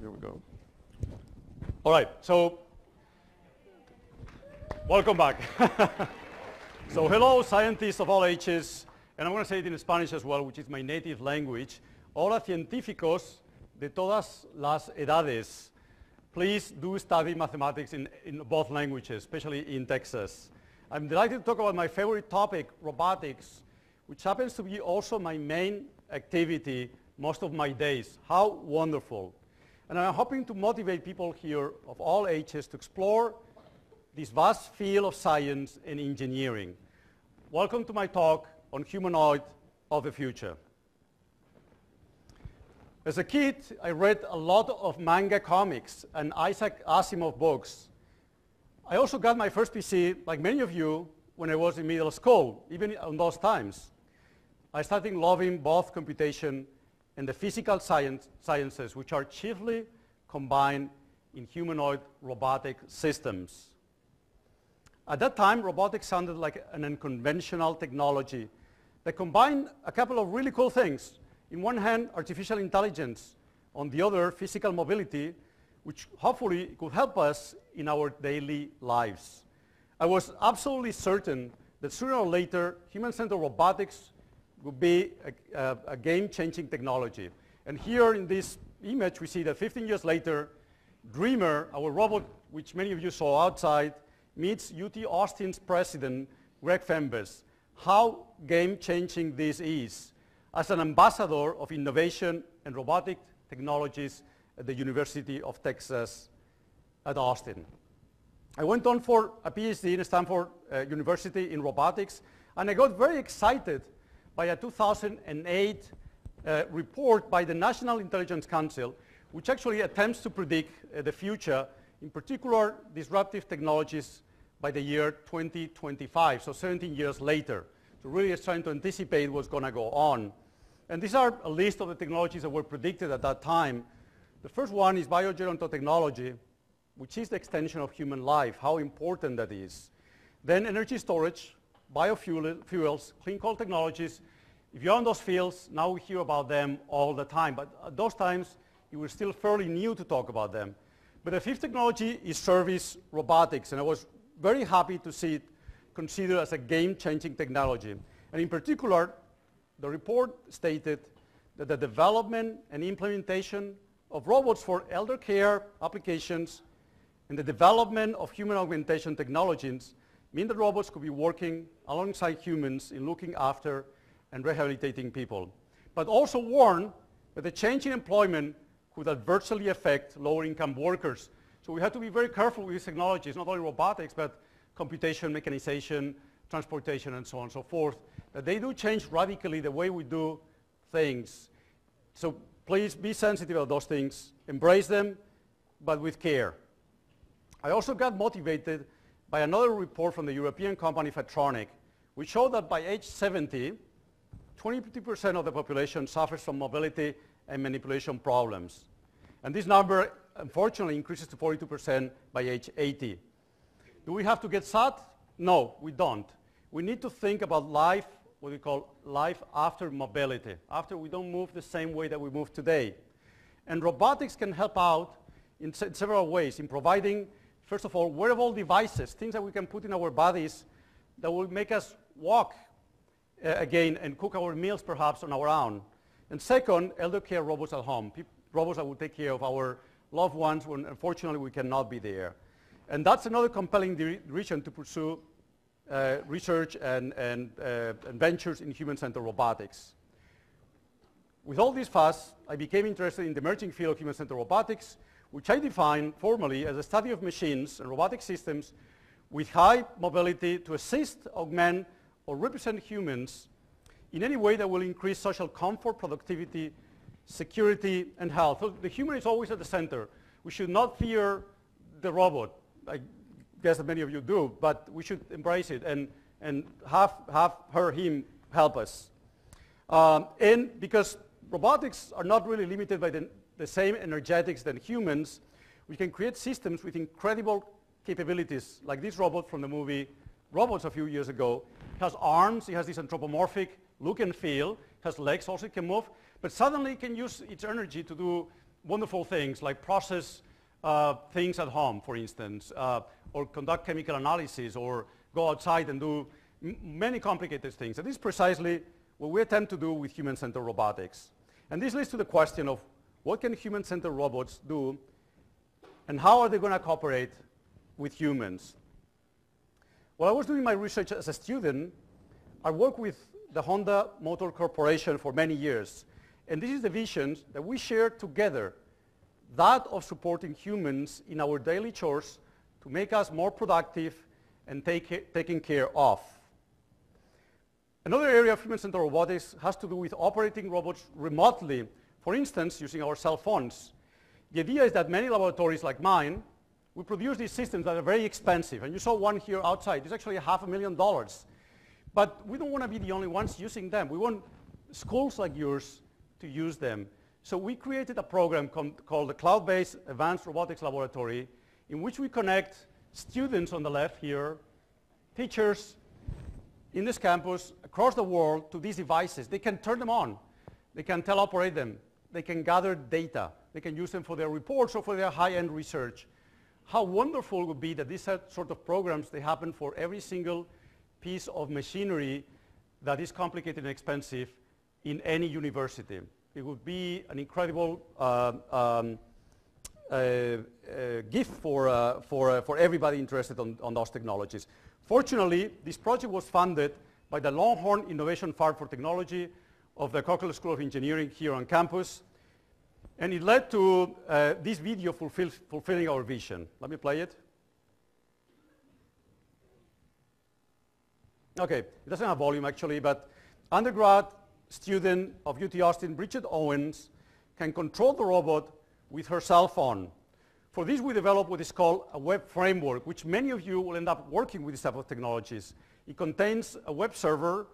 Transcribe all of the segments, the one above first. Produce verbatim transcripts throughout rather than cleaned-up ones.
There we go. All right, so welcome back. So hello, scientists of all ages, and I'm going to say it in Spanish as well, which is my native language. Hola, científicos de todas las edades. Please do study mathematics in, in both languages, especially in Texas. I'm delighted to talk about my favorite topic, robotics, which happens to be also my main activity most of my days. How wonderful. And I'm hoping to motivate people here of all ages to explore this vast field of science and engineering. Welcome to my talk on humanoid of the future. As a kid, I read a lot of manga comics and Isaac Asimov books. I also got my first P C, like many of you, when I was in middle school, even in those times. I started loving both computation and the physical science, sciences, which are chiefly combined in humanoid robotic systems. At that time, robotics sounded like an unconventional technology that combined a couple of really cool things. In one hand, artificial intelligence, on the other, physical mobility, which hopefully could help us in our daily lives. I was absolutely certain that sooner or later, human-centered robotics would be a, a, a game-changing technology. And here in this image, we see that fifteen years later, Dreamer, our robot, which many of you saw outside, meets U T Austin's president, Greg Fembes. How game-changing this is as an ambassador of innovation and robotic technologies at the University of Texas at Austin. I went on for a PhD in Stanford uh, University in robotics, and I got very excited by a two thousand eight uh, report by the National Intelligence Council, which actually attempts to predict uh, the future, in particular disruptive technologies by the year twenty twenty-five, so seventeen years later. So really it's trying to anticipate what's going to go on. And these are a list of the technologies that were predicted at that time. The first one is biogerontotechnology, which is the extension of human life, how important that is. Then energy storage, biofuels, clean coal technologies. If you're in those fields, now we hear about them all the time. But at those times, it was still fairly new to talk about them. But the fifth technology is service robotics, and I was very happy to see it considered as a game-changing technology. And in particular, the report stated that the development and implementation of robots for elder care applications and the development of human augmentation technologies mean that robots could be working alongside humans in looking after and rehabilitating people, but also warned that the change in employment could adversely affect lower-income workers. So we have to be very careful with these technologies, not only robotics, but computation, mechanization, transportation, and so on and so forth, that they do change radically the way we do things. So please be sensitive to those things, embrace them, but with care. I also got motivated by another report from the European company Fatronic, which showed that by age seventy, twenty percent of the population suffers from mobility and manipulation problems. And this number, unfortunately, increases to forty-two percent by age eighty. Do we have to get sad? No, we don't. We need to think about life, what we call life after mobility, after we don't move the same way that we move today. And robotics can help out in se- several ways, in providing, first of all, wearable devices, things that we can put in our bodies that will make us walk uh, again and cook our meals perhaps on our own. And second, elder care robots at home, Pe robots that will take care of our loved ones when unfortunately we cannot be there. And that's another compelling direction to pursue uh, research and, and, uh, and ventures in human-centered robotics. With all this fuss, I became interested in the emerging field of human-centered robotics, which I define formally as a study of machines and robotic systems with high mobility to assist, augment, or represent humans in any way that will increase social comfort, productivity, security, and health. So the human is always at the center. We should not fear the robot. I guess that many of you do, but we should embrace it and, and have, have her, him help us. Um, and because robotics are not really limited by the the same energetics than humans, we can create systems with incredible capabilities, like this robot from the movie Robots a few years ago. It has arms, it has this anthropomorphic look and feel, it has legs also, it can move, but suddenly it can use its energy to do wonderful things like process uh, things at home, for instance, uh, or conduct chemical analysis, or go outside and do m many complicated things. And this is precisely what we attempt to do with human-centered robotics. And this leads to the question of what can human-centered robots do, and how are they going to cooperate with humans? While I was doing my research as a student, I worked with the Honda Motor Corporation for many years. And this is the vision that we share together, that of supporting humans in our daily chores to make us more productive and take, taking care of. Another area of human-centered robotics has to do with operating robots remotely, for instance, using our cell phones. The idea is that many laboratories like mine, we produce these systems that are very expensive. And you saw one here outside. It's actually half a million dollars. But we don't want to be the only ones using them. We want schools like yours to use them. So we created a program called the Cloud-Based Advanced Robotics Laboratory, in which we connect students on the left here, teachers in this campus across the world to these devices. They can turn them on. They can teleoperate them. They can gather data. They can use them for their reports or for their high-end research. How wonderful it would be that these sort of programs, they happen for every single piece of machinery that is complicated and expensive in any university. It would be an incredible uh, um, uh, uh, gift for, uh, for, uh, for everybody interested on, on those technologies. Fortunately, this project was funded by the Longhorn Innovation Farm for Technology of the Cochlear School of Engineering here on campus. And it led to uh, this video fulfill, fulfilling our vision. Let me play it. Okay, it doesn't have volume actually, but undergrad student of U T Austin, Bridget Owens, can control the robot with her cell phone. For this, we developed what is called a web framework, which many of you will end up working with this type of technologies. It contains a web server,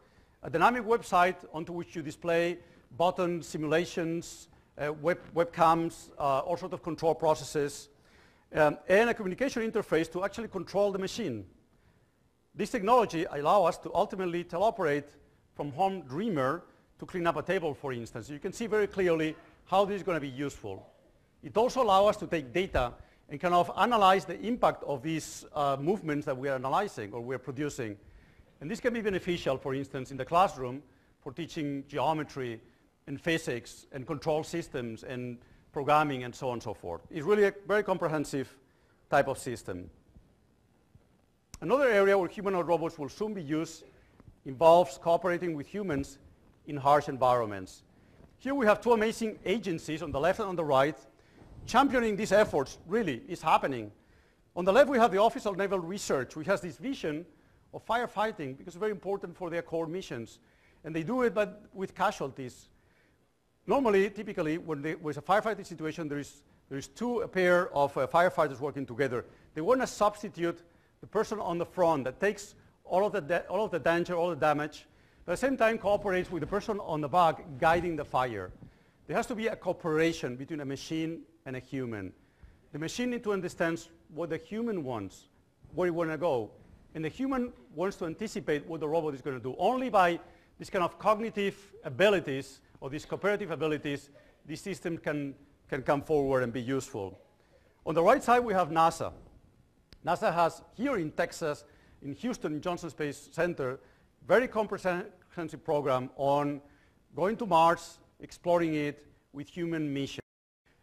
a dynamic website onto which you display buttons, simulations, uh, web, webcams, uh, all sorts of control processes, um, and a communication interface to actually control the machine. This technology allows us to ultimately teleoperate from home Dreamer to clean up a table, for instance. You can see very clearly how this is going to be useful. It also allows us to take data and kind of analyze the impact of these uh, movements that we are analyzing or we are producing. And this can be beneficial, for instance, in the classroom for teaching geometry and physics and control systems and programming and so on and so forth. It's really a very comprehensive type of system. Another area where humanoid robots will soon be used involves cooperating with humans in harsh environments. Here we have two amazing agencies on the left and on the right championing these efforts. Really, it's happening. On the left, we have the Office of Naval Research, which has this vision of firefighting because it's very important for their core missions. And they do it but with casualties. Normally, typically, when there's a firefighting situation, there is, there is two a pair of uh, firefighters working together. They want to substitute the person on the front that takes all of the, all of the danger, all the damage, but at the same time cooperates with the person on the back guiding the fire. There has to be a cooperation between a machine and a human. The machine needs to understand what the human wants, where it wants to go, and the human wants to anticipate what the robot is going to do. Only by this kind of cognitive abilities or these cooperative abilities, this system can, can come forward and be useful. On the right side, we have NASA. NASA has here in Texas, in Houston, Johnson Space Center, very comprehensive program on going to Mars, exploring it with human missions.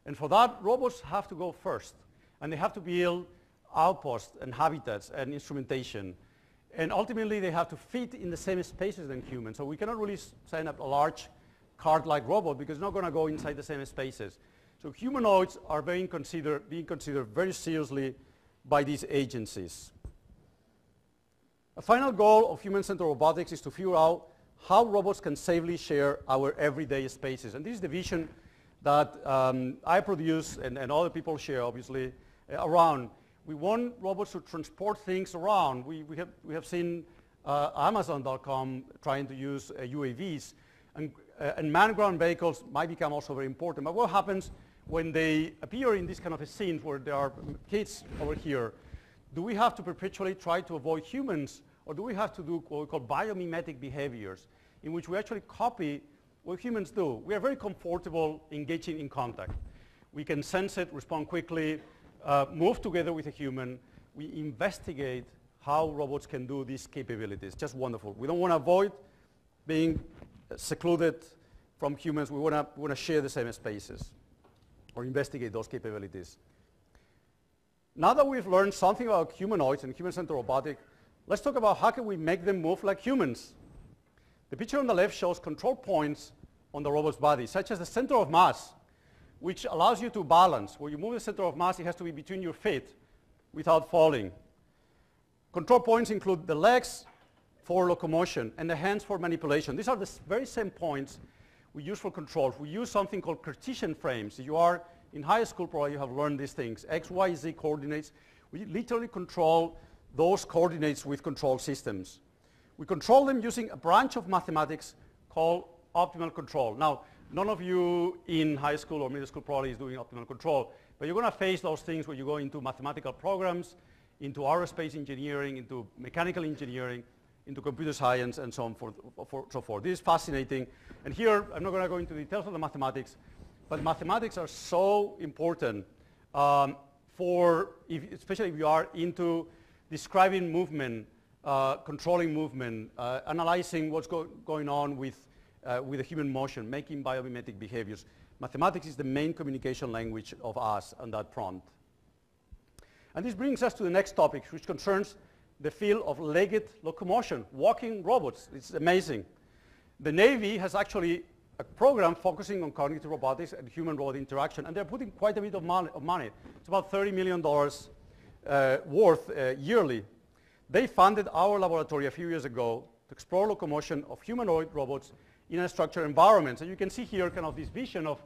And for that, robots have to go first. And they have to build outposts and habitats and instrumentation. And ultimately, they have to fit in the same spaces than humans. So we cannot really send up a large cart-like robot because it's not going to go inside the same spaces. So humanoids are being considered, being considered very seriously by these agencies. A final goal of human-centered robotics is to figure out how robots can safely share our everyday spaces. And this is the vision that um, I produce and, and other people share, obviously, uh, around. We want robots to transport things around. We, we, have, we have seen uh, Amazon dot com trying to use uh, U A Vs. And, uh, and manned ground vehicles might become also very important. But what happens when they appear in this kind of a scene where there are kids over here? Do we have to perpetually try to avoid humans, or do we have to do what we call biomimetic behaviors, in which we actually copy what humans do? We are very comfortable engaging in contact. We can sense it, respond quickly, uh, move together with a human. We investigate how robots can do these capabilities. Just wonderful. We don't want to avoid being secluded from humans. We want to want to share the same spaces or investigate those capabilities. Now that we've learned something about humanoids and human-centered robotics, let's talk about how can we make them move like humans. The picture on the left shows control points on the robot's body, such as the center of mass, which allows you to balance. When you move the center of mass, it has to be between your feet without falling. Control points include the legs for locomotion and the hands for manipulation. These are the very same points we use for controls. We use something called Cartesian frames. You are in high school, probably you have learned these things. X, Y, Z coordinates. We literally control those coordinates with control systems. We control them using a branch of mathematics called optimal control. Now, none of you in high school or middle school probably is doing optimal control, but you're going to face those things when you go into mathematical programs, into aerospace engineering, into mechanical engineering, into computer science, and so on forth, for, so forth. This is fascinating. And here, I'm not going to go into details of the mathematics, but mathematics are so important, um, for if, especially if you are into describing movement, uh, controlling movement, uh, analyzing what's go going on with, uh, with the human motion, making biomimetic behaviors. Mathematics is the main communication language of us on that prompt. And this brings us to the next topic, which concerns the field of legged locomotion, walking robots. It's amazing. The Navy has actually a program focusing on cognitive robotics and human-robot interaction, and they're putting quite a bit of money. Of money. It's about thirty million dollars uh, worth uh, yearly. They funded our laboratory a few years ago to explore locomotion of humanoid robots in a structured environment. So you can see here kind of this vision of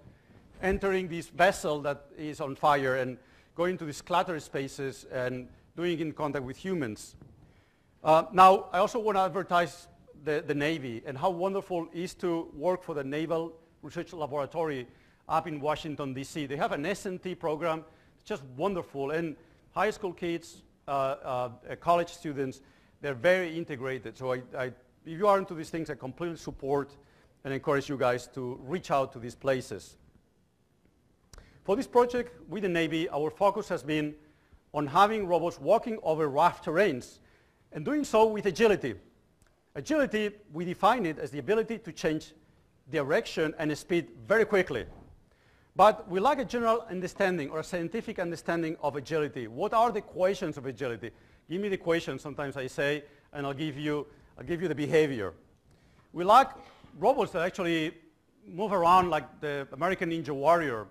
entering this vessel that is on fire and going to these cluttered spaces and doing in contact with humans. Uh, now, I also want to advertise the, the Navy and how wonderful it is to work for the Naval Research Laboratory up in Washington, D C. They have an S and T program, it's just wonderful. And high school kids, uh, uh, college students, they're very integrated. So I, I, if you are into these things, I completely support and encourage you guys to reach out to these places. For this project with the Navy, our focus has been on having robots walking over rough terrains and doing so with agility. Agility, we define it as the ability to change direction and speed very quickly. But we lack a general understanding or a scientific understanding of agility. What are the equations of agility? Give me the equations, sometimes I say, and I'll give you, I'll give you the behavior. We lack robots that actually move around like the American Ninja Warrior.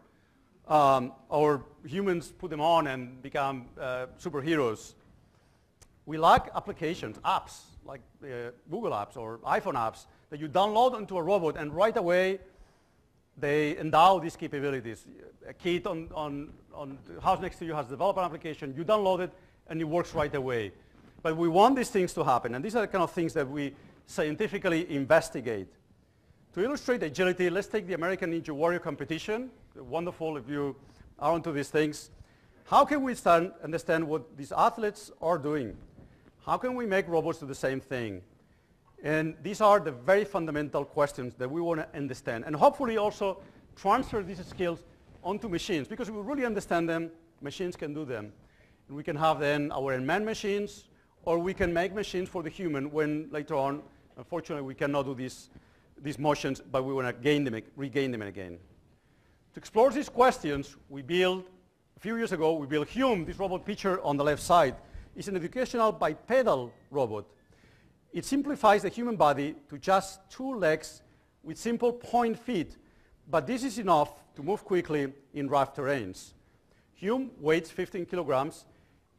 Um, or humans put them on and become uh, superheroes. We lack applications, apps, like uh, Google apps or iPhone apps that you download onto a robot and right away they endow these capabilities. A kid on, on, on the house next to you has developed an application, you download it and it works right away. But we want these things to happen, and these are the kind of things that we scientifically investigate. To illustrate agility, let's take the American Ninja Warrior competition. Wonderful if you are onto these things. How can we stand, understand what these athletes are doing? How can we make robots do the same thing? And these are the very fundamental questions that we want to understand, and hopefully also transfer these skills onto machines, because if we really understand them, machines can do them. And we can have then our unmanned machines, or we can make machines for the human when later on, unfortunately, we cannot do these, these motions, but we want to gain them, regain them again. To explore these questions, we built, a few years ago, we built Hume, this robot picture on the left side. It's an educational bipedal robot. It simplifies the human body to just two legs with simple point feet, but this is enough to move quickly in rough terrains. Hume weighs fifteen kilograms.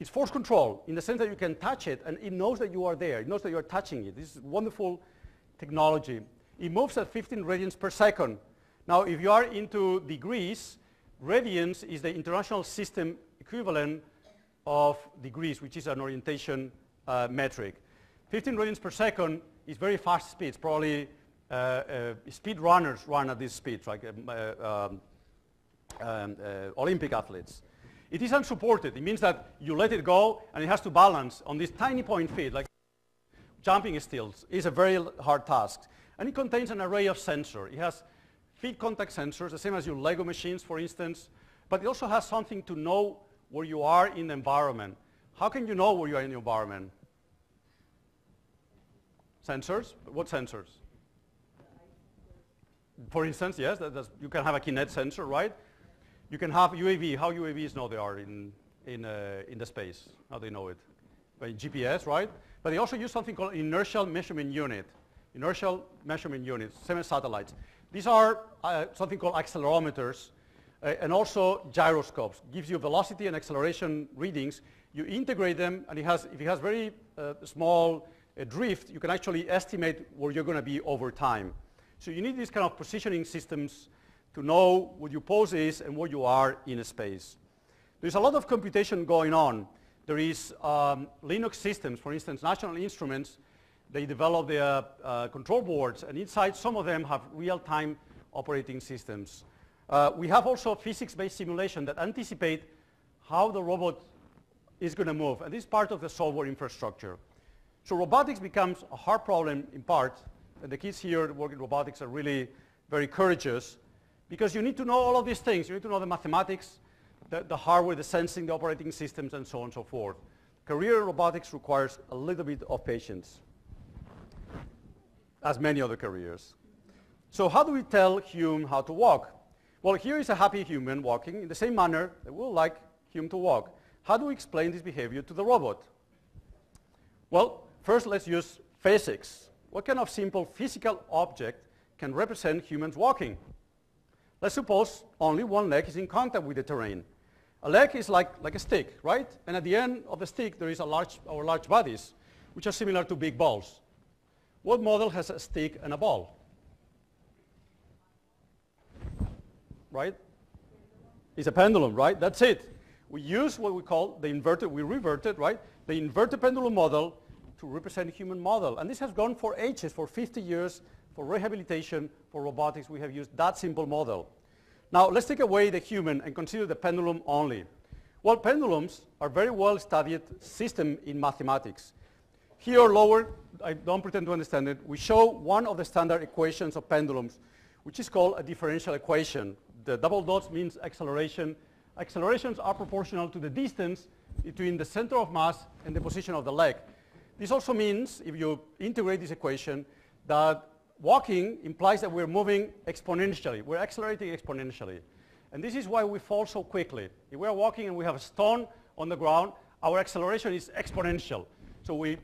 It's force control in the sense that you can touch it and it knows that you are there. It knows that you are touching it. This is wonderful technology. It moves at fifteen radians per second. Now, if you are into degrees, radians is the international system equivalent of degrees, which is an orientation uh, metric. fifteen radians per second is very fast speeds. Probably uh, uh, speed runners run at these speeds, like um, uh, um, uh, Olympic athletes. It is unsupported. It means that you let it go, and it has to balance on this tiny point feet, like jumping stilts. It's a very hard task. And it contains an array of sensors. It has feet contact sensors, the same as your Lego machines, for instance, But it also has something to know where you are in the environment. How can you know where you are in the environment? Sensors? What sensors? For instance, yes, that, that's, you can have a Kinect sensor, right? You can have U A V. How U A Vs know they are in, in, uh, in the space? How they know it? By G P S, right? But they also use something called inertial measurement unit. Inertial measurement units, same as satellites. These are uh, something called accelerometers uh, and also gyroscopes. Gives you velocity and acceleration readings. You integrate them, and it has, if it has very uh, small uh, drift, you can actually estimate where you're going to be over time. So you need these kind of positioning systems to know what your pose is and where you are in a space. There's a lot of computation going on. There is um, Linux systems, for instance, National Instruments. They develop their uh, uh, control boards, and inside some of them have real-time operating systems. Uh, we have also physics-based simulation that anticipate how the robot is going to move, and this is part of the software infrastructure. So robotics becomes a hard problem in part, and the kids here working robotics are really very courageous, because you need to know all of these things. You need to know the mathematics, the, the hardware, the sensing, the operating systems, and so on and so forth. Career in robotics requires a little bit of patience, as many other careers. So how do we tell Hume how to walk? Well, here is a happy human walking in the same manner that we would like Hume to walk. How do we explain this behavior to the robot? Well, first let's use physics. What kind of simple physical object can represent humans walking? Let's suppose only one leg is in contact with the terrain. A leg is like, like a stick, right? And at the end of the stick there is a large, our large bodies, which are similar to big balls. What model has a stick and a ball? Right? It's a pendulum, right? That's it. We use what we call the inverted, we reverted, right? The inverted pendulum model to represent human model. And this has gone for ages, for fifty years, for rehabilitation, for robotics. We have used that simple model. Now, let's take away the human and consider the pendulum only. Well, pendulums are very well-studied system in mathematics. Here or lower, I don't pretend to understand it, we show one of the standard equations of pendulums, which is called a differential equation. The double dots means acceleration. Accelerations are proportional to the distance between the center of mass and the position of the leg. This also means, if you integrate this equation, that walking implies that we're moving exponentially. We're accelerating exponentially. And this is why we fall so quickly. If we're walking and we have a stone on the ground, our acceleration is exponential. So we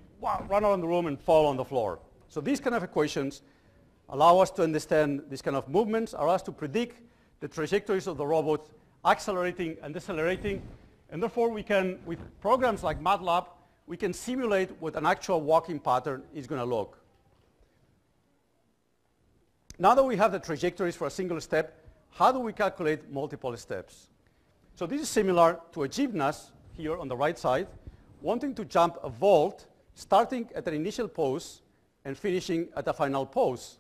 run around the room and fall on the floor. So these kind of equations allow us to understand these kind of movements, allow us to predict the trajectories of the robot accelerating and decelerating. And therefore, we can, with programs like MATLAB, we can simulate what an actual walking pattern is going to look. Now that we have the trajectories for a single step, how do we calculate multiple steps? So this is similar to a gymnast here on the right side, wanting to jump a vault, starting at an initial pose and finishing at a final pose.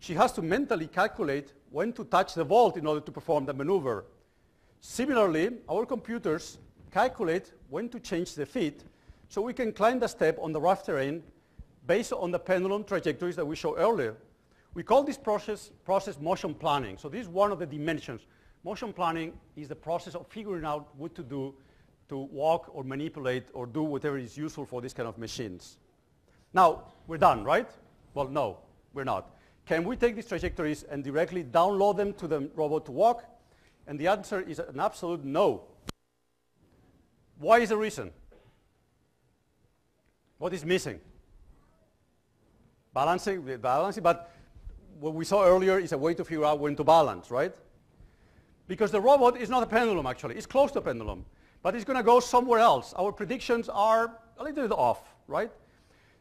She has to mentally calculate when to touch the vault in order to perform the maneuver. Similarly, our computers calculate when to change the feet so we can climb the step on the rough terrain based on the pendulum trajectories that we showed earlier. We call this process, process motion planning. So this is one of the dimensions. Motion planning is the process of figuring out what to do to walk or manipulate or do whatever is useful for these kind of machines. Now, we're done, right? Well, no, we're not. Can we take these trajectories and directly download them to the robot to walk? And the answer is an absolute no. Why is the reason? What is missing? Balancing, balancing, but what we saw earlier is a way to figure out when to balance, right? Because the robot is not a pendulum, actually. It's close to a pendulum. But it's going to go somewhere else. Our predictions are a little bit off, right?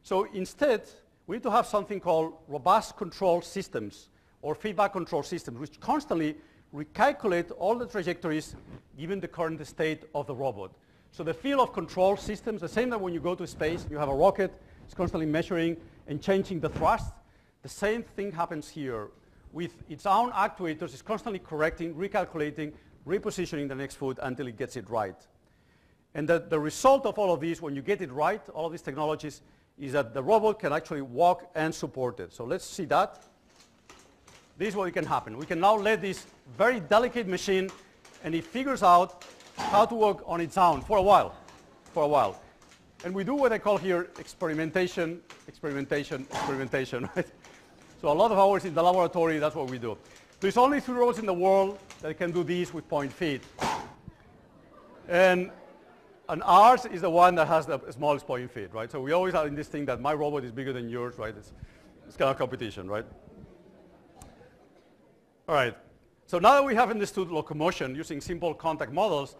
So instead, we need to have something called robust control systems or feedback control systems, which constantly recalculate all the trajectories given the current state of the robot. So the field of control systems, the same that when you go to space, you have a rocket, it's constantly measuring and changing the thrust. The same thing happens here. With its own actuators, it's constantly correcting, recalculating, repositioning the next foot until it gets it right. And the, the result of all of these, when you get it right, all of these technologies, is that the robot can actually walk and support it. So let's see that. This is what can happen. We can now let this very delicate machine and it figures out how to work on its own for a while, for a while. And we do what I call here experimentation, experimentation, experimentation, right? So a lot of hours in the laboratory, that's what we do. There's only three robots in the world that can do this with point feet. And, and ours is the one that has the smallest point feet, right? So we always are in this thing that my robot is bigger than yours, right? It's, it's kind of competition, right? All right. So now that we have understood locomotion using simple contact models,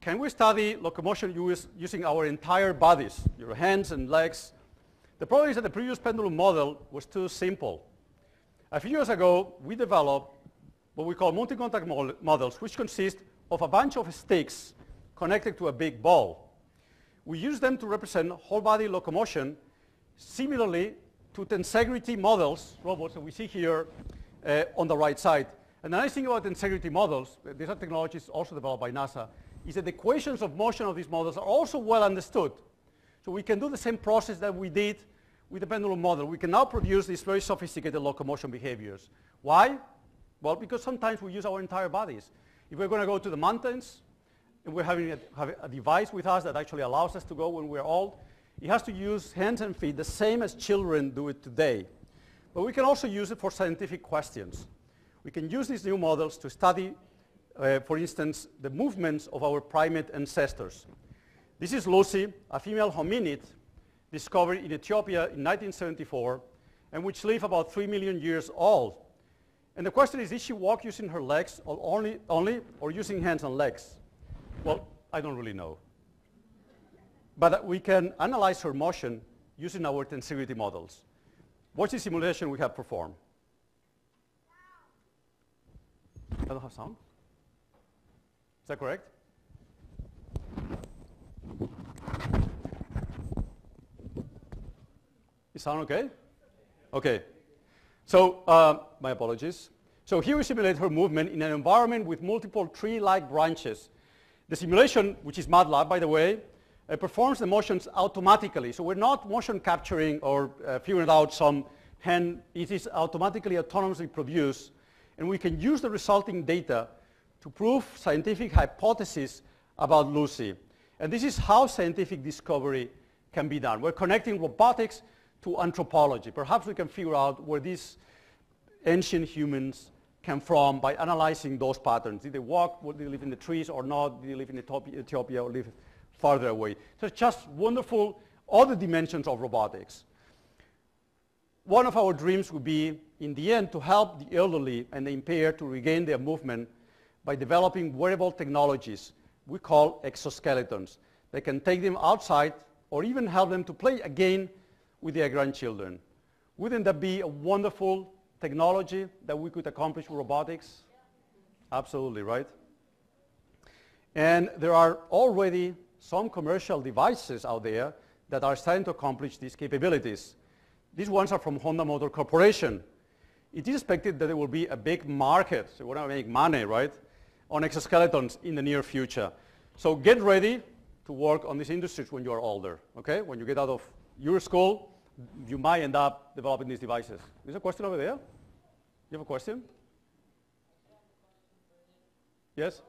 can we study locomotion use, using our entire bodies, your hands and legs? The problem is that the previous pendulum model was too simple. A few years ago, we developed what we call multi-contact model, models, which consist of a bunch of sticks connected to a big ball. We use them to represent whole body locomotion, similarly to tensegrity models, robots that we see here uh, on the right side. And the nice thing about integrity models, these are technologies also developed by NASA, is that the equations of motion of these models are also well understood. So we can do the same process that we did with the pendulum model. We can now produce these very sophisticated locomotion behaviors. Why? Well, because sometimes we use our entire bodies. If we're going to go to the mountains, and we're having a, have a device with us that actually allows us to go when we're old, it has to use hands and feet the same as children do it today. But we can also use it for scientific questions. We can use these new models to study, uh, for instance, the movements of our primate ancestors. This is Lucy, a female hominid discovered in Ethiopia in nineteen seventy-four, and which lived about three million years old. And the question is, did she walk using her legs or only, only or using hands and legs? Well, I don't really know. But we can analyze her motion using our tensegrity models. Watch the simulation we have performed. I don't have sound. Is that correct? Is sound okay? Okay. So uh, my apologies. So here we simulate her movement in an environment with multiple tree-like branches. The simulation, which is MATLAB, by the way, uh, performs the motions automatically. So we're not motion capturing or uh, figuring out some hand. It is automatically, autonomously produced. And we can use the resulting data to prove scientific hypotheses about Lucy. And this is how scientific discovery can be done. We're connecting robotics to anthropology. Perhaps we can figure out where these ancient humans came from by analyzing those patterns. Did they walk? Did they live in the trees or not? Did they live in Ethiopia or live farther away? So it's just wonderful, all the dimensions of robotics. One of our dreams would be, in the end, to help the elderly and the impaired to regain their movement by developing wearable technologies we call exoskeletons. They can take them outside or even help them to play again with their grandchildren. Wouldn't that be a wonderful technology that we could accomplish with robotics? Absolutely, right? And there are already some commercial devices out there that are starting to accomplish these capabilities. These ones are from Honda Motor Corporation. It is expected that there will be a big market, so we're going to make money, right, on exoskeletons in the near future. So get ready to work on these industries when you are older, okay? When you get out of your school, you might end up developing these devices. Is there a question over there? You have a question? Yes?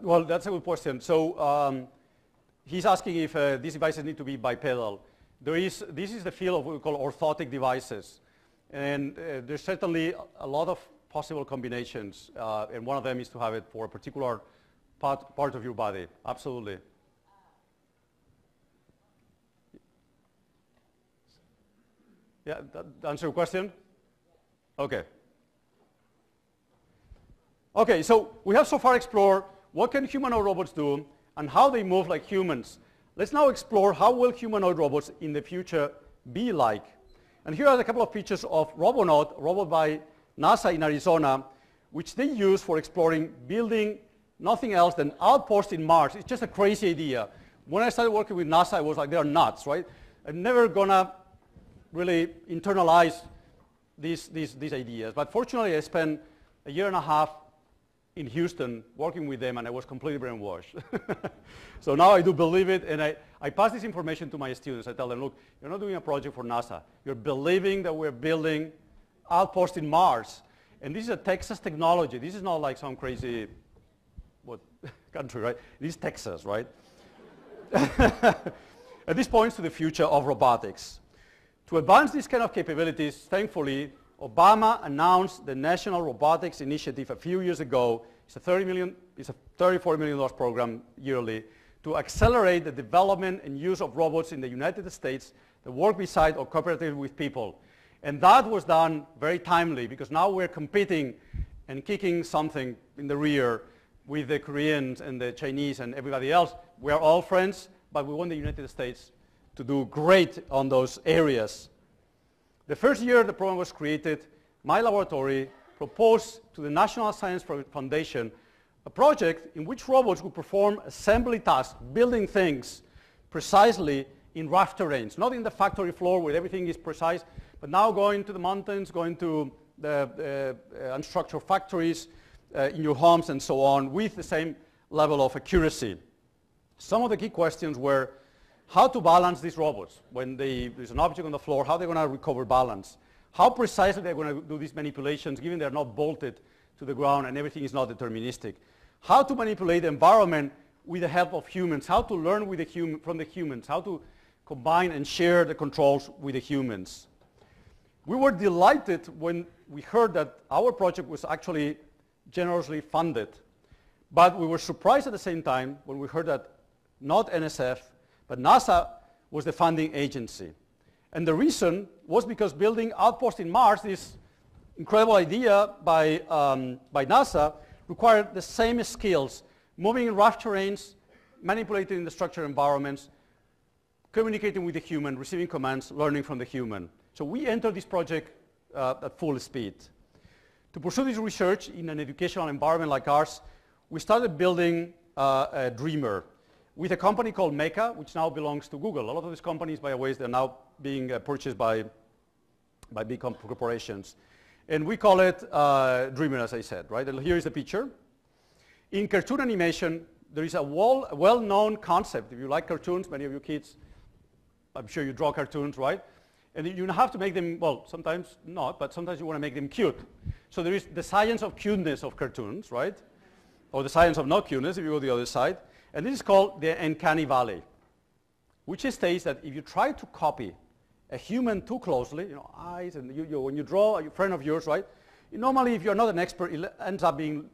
Well, that's a good question. So um, he's asking if uh, these devices need to be bipedal. There is, this is the field of what we call orthotic devices. And uh, there's certainly a lot of possible combinations. Uh, and one of them is to have it for a particular part, part of your body. Absolutely. Yeah, that answer your question? OK. OK, so we have so far explored what can humanoid robots do and how they move like humans. Let's now explore how will humanoid robots in the future be like. And here are a couple of pictures of Robonaut, a robot by NASA in Arizona, which they use for exploring building nothing else than outposts in Mars. It's just a crazy idea. When I started working with NASA, I was like, they're nuts, right? I'm never gonna really internalize these, these, these ideas. But fortunately, I spent a year and a half in Houston working with them, and I was completely brainwashed. So now I do believe it, and I, I pass this information to my students. I tell them, look, you're not doing a project for NASA. You're believing that we're building outposts in Mars. And this is a Texas technology. This is not like some crazy what country, right? This is Texas, right? And this points to the future of robotics. To advance these kind of capabilities, thankfully, Obama announced the National Robotics Initiative a few years ago. It's a thirty million, it's a thirty-four million dollar program yearly to accelerate the development and use of robots in the United States that work beside or cooperative with people. And that was done very timely because now we're competing and kicking something in the rear with the Koreans and the Chinese and everybody else. We are all friends, but we want the United States to do great on those areas. The first year the program was created, my laboratory proposed to the National Science Foundation a project in which robots would perform assembly tasks, building things precisely in rough terrains, not in the factory floor where everything is precise, but now going to the mountains, going to the uh, uh, unstructured factories, uh, in your homes and so on, with the same level of accuracy. Some of the key questions were, how to balance these robots when they, there's an object on the floor, how they're going to recover balance, how precisely they're going to do these manipulations given they're not bolted to the ground and everything is not deterministic, how to manipulate the environment with the help of humans, how to learn with the hum from the humans, how to combine and share the controls with the humans. We were delighted when we heard that our project was actually generously funded, but we were surprised at the same time when we heard that not N S F, but NASA was the funding agency. And the reason was because building outposts in Mars, this incredible idea by, um, by NASA, required the same skills, moving in rough terrains, manipulating the structured environments, communicating with the human, receiving commands, learning from the human. So we entered this project uh, at full speed. To pursue this research in an educational environment like ours, we started building uh, a Dreamer, with a company called Mecha, which now belongs to Google. A lot of these companies, by the way, they're now being uh, purchased by, by big corporations. And we call it uh, Dreamer, as I said, right? And here is the picture. In cartoon animation, there is a well-known concept. If you like cartoons, many of you kids, I'm sure you draw cartoons, right? And you have to make them, well, sometimes not, but sometimes you want to make them cute. So there is the science of cuteness of cartoons, right? Or the science of not cuteness, if you go to the other side. And this is called the uncanny valley, which states that if you try to copy a human too closely, you know, eyes, and you, you, when you draw a friend of yours, right, normally if you're not an expert, it ends up being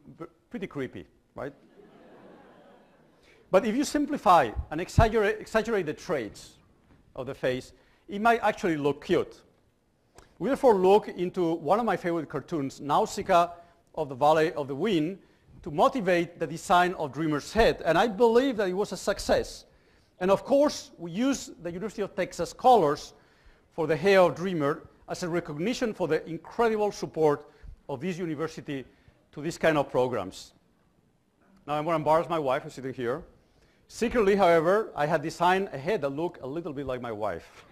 pretty creepy, right? But if you simplify and exaggerate, exaggerate the traits of the face, it might actually look cute. We therefore look into one of my favorite cartoons, Nausicaa of the Valley of the Wind, to motivate the design of Dreamer's head. And I believe that it was a success. And of course, we used the University of Texas colors for the hair of Dreamer as a recognition for the incredible support of this university to these kind of programs. Now I'm going to embarrass my wife who's sitting here. Secretly, however, I had designed a head that looked a little bit like my wife.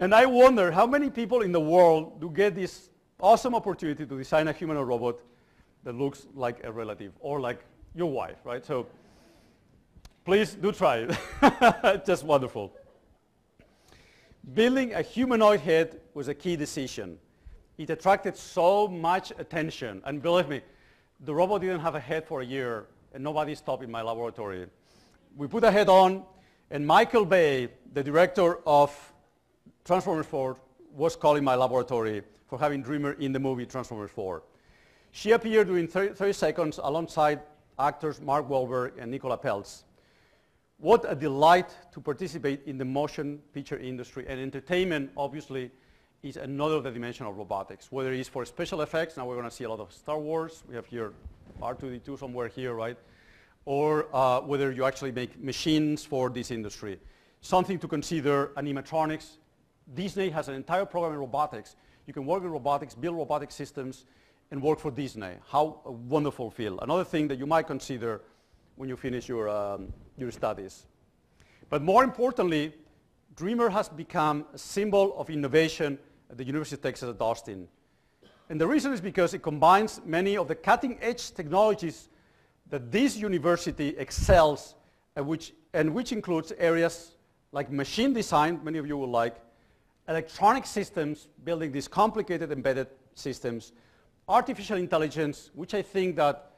And I wonder how many people in the world do get this awesome opportunity to design a human or robot that looks like a relative or like your wife, right? So please do try it. Just wonderful. Building a humanoid head was a key decision. It attracted so much attention. And believe me, the robot didn't have a head for a year, and nobody stopped in my laboratory. We put a head on, and Michael Bay, the director of Transformers four, was calling my laboratory for having Dreamer in the movie Transformers four. She appeared during thirty seconds alongside actors Mark Wahlberg and Nicola Peltz. What a delight to participate in the motion picture industry. And entertainment, obviously, is another dimension of robotics, whether it's for special effects. Now we're going to see a lot of Star Wars. We have here R two D two somewhere here, right? Or uh, whether you actually make machines for this industry. Something to consider, animatronics. Disney has an entire program in robotics. You can work in robotics, build robotic systems, and work for Disney. How a wonderful field. Another thing that you might consider when you finish your, um, your studies. But more importantly, Dreamer has become a symbol of innovation at the University of Texas at Austin. And the reason is because it combines many of the cutting-edge technologies that this university excels at, which, and which includes areas like machine design, many of you will like, electronic systems, building these complicated embedded systems, artificial intelligence, which I think that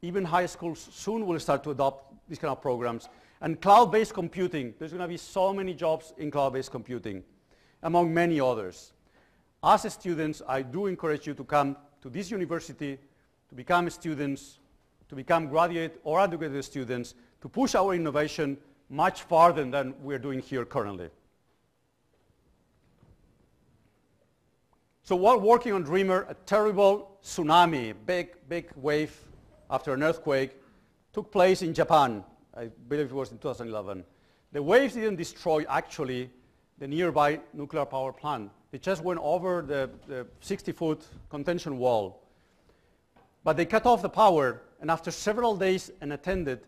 even high schools soon will start to adopt these kind of programs, and cloud-based computing. There's going to be so many jobs in cloud-based computing, among many others. As students, I do encourage you to come to this university, to become students, to become graduate or undergraduate students, to push our innovation much farther than we're doing here currently. So while working on Dreamer, a terrible tsunami, big, big wave after an earthquake, took place in Japan. I believe it was in two thousand eleven. The waves didn't destroy, actually, the nearby nuclear power plant. They just went over the sixty-foot contention wall. But they cut off the power, and after several days unattended,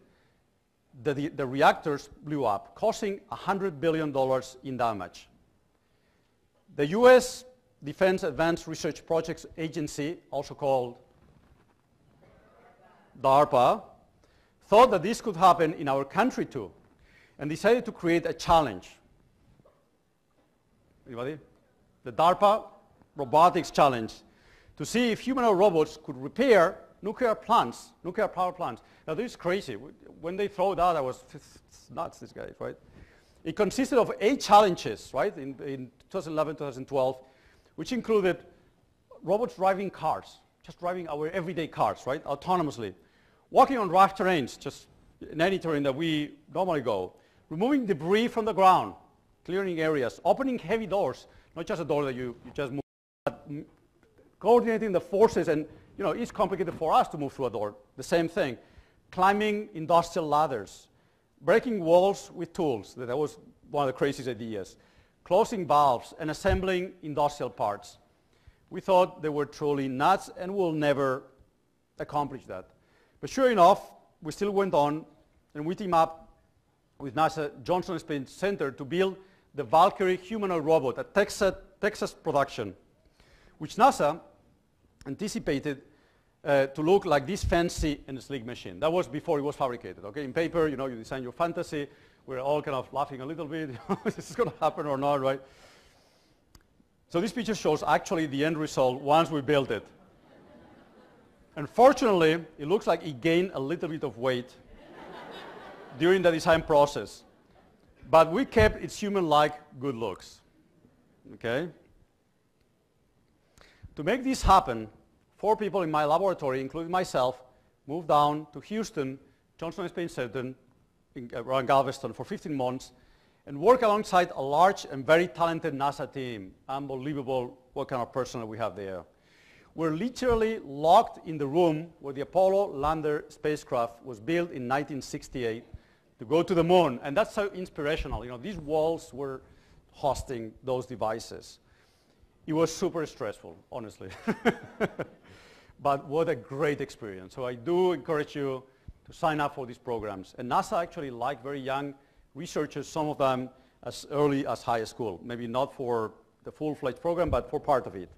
The, the, the reactors blew up, causing one hundred billion dollars in damage. The U S Defense Advanced Research Projects Agency, also called DARPA, thought that this could happen in our country too, and decided to create a challenge. Anybody? The DARPA Robotics Challenge, to see if humanoid robots could repair nuclear plants, nuclear power plants. Now, this is crazy. When they throw that, I was nuts, this guy, right? It consisted of eight challenges, right, in, in twenty eleven, twenty twelve, which included robots driving cars, just driving our everyday cars, right, autonomously, walking on rough terrains, just in any terrain that we normally go, removing debris from the ground, clearing areas, opening heavy doors, not just a door that you, you just move, but coordinating the forces. And you know, it's complicated for us to move through a door. The same thing. Climbing industrial ladders. Breaking walls with tools. That was one of the craziest ideas. Closing valves and assembling industrial parts. We thought they were truly nuts and we'll never accomplish that. But sure enough, we still went on and we teamed up with NASA Johnson Space Center to build the Valkyrie humanoid robot, a Texas, Texas production, which NASA anticipated uh, to look like this fancy and sleek machine. That was before it was fabricated, okay? In paper, you know, you design your fantasy. We're all kind of laughing a little bit. This is going to happen or not, right? So this picture shows actually the end result once we built it. Unfortunately, it looks like it gained a little bit of weight during the design process. But we kept its human-like good looks, okay? To make this happen, four people in my laboratory, including myself, moved down to Houston, Johnson Space Center, in, around Galveston for fifteen months, and worked alongside a large and very talented NASA team. Unbelievable what kind of personnel we have there. We're literally locked in the room where the Apollo lander spacecraft was built in nineteen sixty-eight to go to the moon. And that's so inspirational. You know, these walls were hosting those devices. It was super stressful, honestly. But what a great experience. So I do encourage you to sign up for these programs. And NASA actually liked very young researchers, some of them as early as high school. Maybe not for the full-fledged program, but for part of it.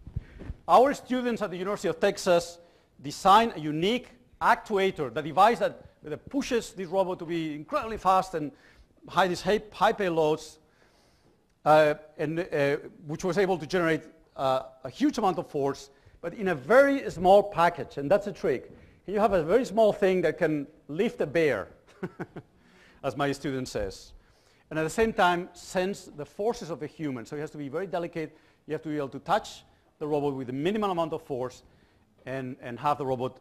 Our students at the University of Texas designed a unique actuator, the device that, that pushes this robot to be incredibly fast and high, these high, high payloads, uh, and, uh, which was able to generate Uh, a huge amount of force, but in a very small package, and that's a trick. You have a very small thing that can lift a bear, as my student says, and at the same time sense the forces of a human. So it has to be very delicate. You have to be able to touch the robot with a minimal amount of force and, and have the robot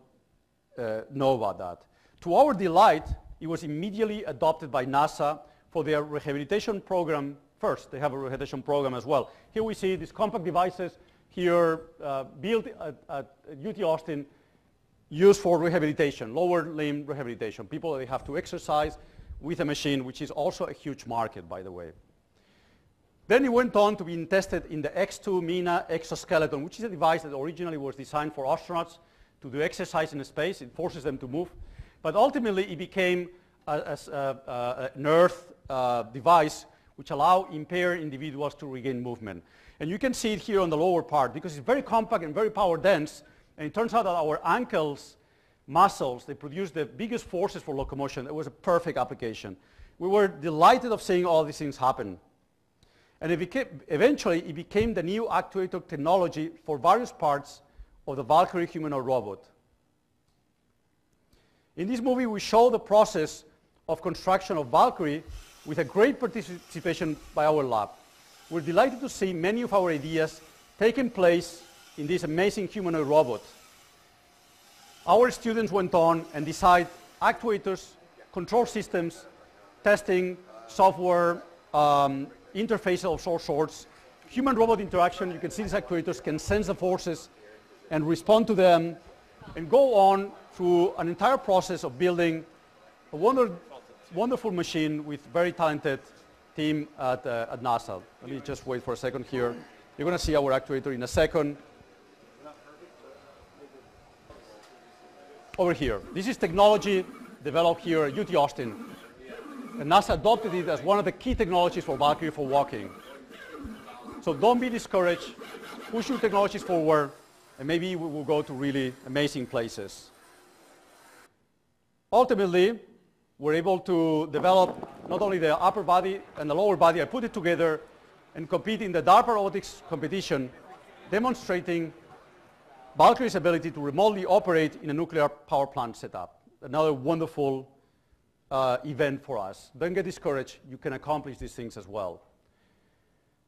uh, know about that. To our delight, it was immediately adopted by NASA for their rehabilitation program. First, they have a rehabilitation program as well. Here we see these compact devices here uh, built at, at U T Austin, used for rehabilitation, lower limb rehabilitation. People that they have to exercise with a machine, which is also a huge market, by the way. Then it went on to be tested in the X two MENA exoskeleton, which is a device that originally was designed for astronauts to do exercise in space. It forces them to move. But ultimately, it became a, a, a, an Earth uh, device which allow impaired individuals to regain movement. And you can see it here on the lower part because it's very compact and very power dense. And it turns out that our ankles, muscles, they produce the biggest forces for locomotion. It was a perfect application. We were delighted of seeing all these things happen. And it became, eventually, it became the new actuator technology for various parts of the Valkyrie humanoid robot. In this movie, we show the process of construction of Valkyrie with a great participation by our lab. We're delighted to see many of our ideas taking place in this amazing humanoid robot. Our students went on and decided actuators, control systems, testing, software, um, interfaces of all sorts, human-robot interaction. You can see these actuators can sense the forces and respond to them and go on through an entire process of building a wonder, wonderful machine with very talented team at, uh, at NASA. Let me just wait for a second here. You're going to see our actuator in a second. Over here. This is technology developed here at U T Austin. And NASA adopted it as one of the key technologies for Valkyrie for walking. So don't be discouraged. Push your technologies forward, and maybe we will go to really amazing places. Ultimately, we're able to develop not only the upper body and the lower body, I put it together and compete in the DARPA robotics competition, demonstrating Valkyrie's ability to remotely operate in a nuclear power plant setup. Another wonderful uh, event for us. Don't get discouraged. You can accomplish these things as well.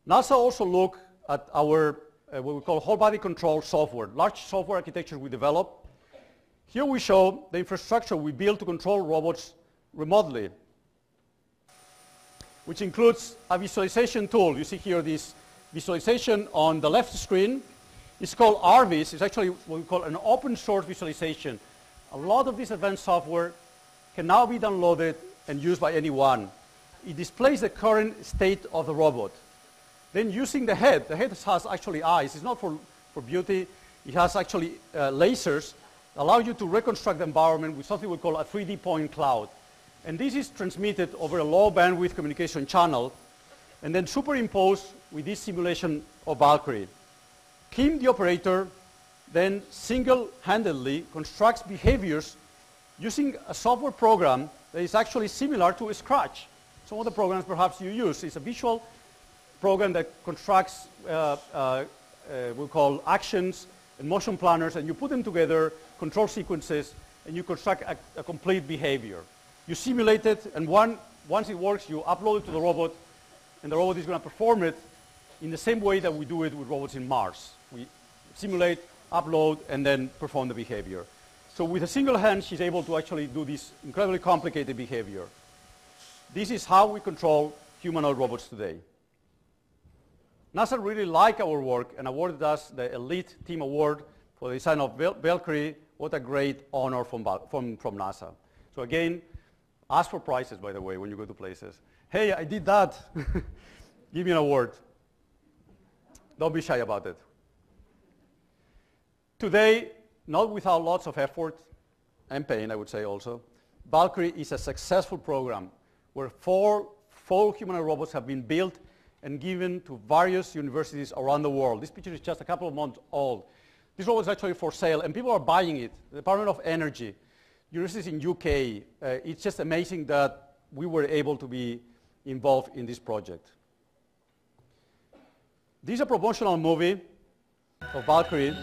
NASA also looked at our uh, what we call whole body control software, large software architecture we develop. Here we show the infrastructure we build to control robots remotely, which includes a visualization tool. You see here this visualization on the left screen. It's called ARVIS. It's actually what we call an open source visualization. A lot of this advanced software can now be downloaded and used by anyone. It displays the current state of the robot. Then using the head, the head has actually eyes. It's not for, for beauty. It has actually uh, lasers that allow you to reconstruct the environment with something we call a three D point cloud. And this is transmitted over a low bandwidth communication channel and then superimposed with this simulation of Valkyrie. Kim, the operator, then single-handedly constructs behaviors using a software program that is actually similar to Scratch. Some of the programs perhaps you use. It's a visual program that constructs uh, uh, uh, we call actions and motion planners, and you put them together, control sequences, and you construct a, a complete behavior. You simulate it, and one, once it works, you upload it to the robot, and the robot is going to perform it in the same way that we do it with robots in Mars. We simulate, upload, and then perform the behavior. So with a single hand, she's able to actually do this incredibly complicated behavior. This is how we control humanoid robots today. NASA really liked our work and awarded us the Elite Team Award for the design of Valkyrie. What a great honor from, from, from NASA. So again, ask for prizes, by the way, when you go to places. Hey, I did that. Give me an award. Don't be shy about it. Today, not without lots of effort and pain, I would say also, Valkyrie is a successful program where four, four humanoid robots have been built and given to various universities around the world. This picture is just a couple of months old. This robot is actually for sale, and people are buying it. The Department of Energy, universities in U K. Uh, it's just amazing that we were able to be involved in this project. This is a promotional movie of Valkyrie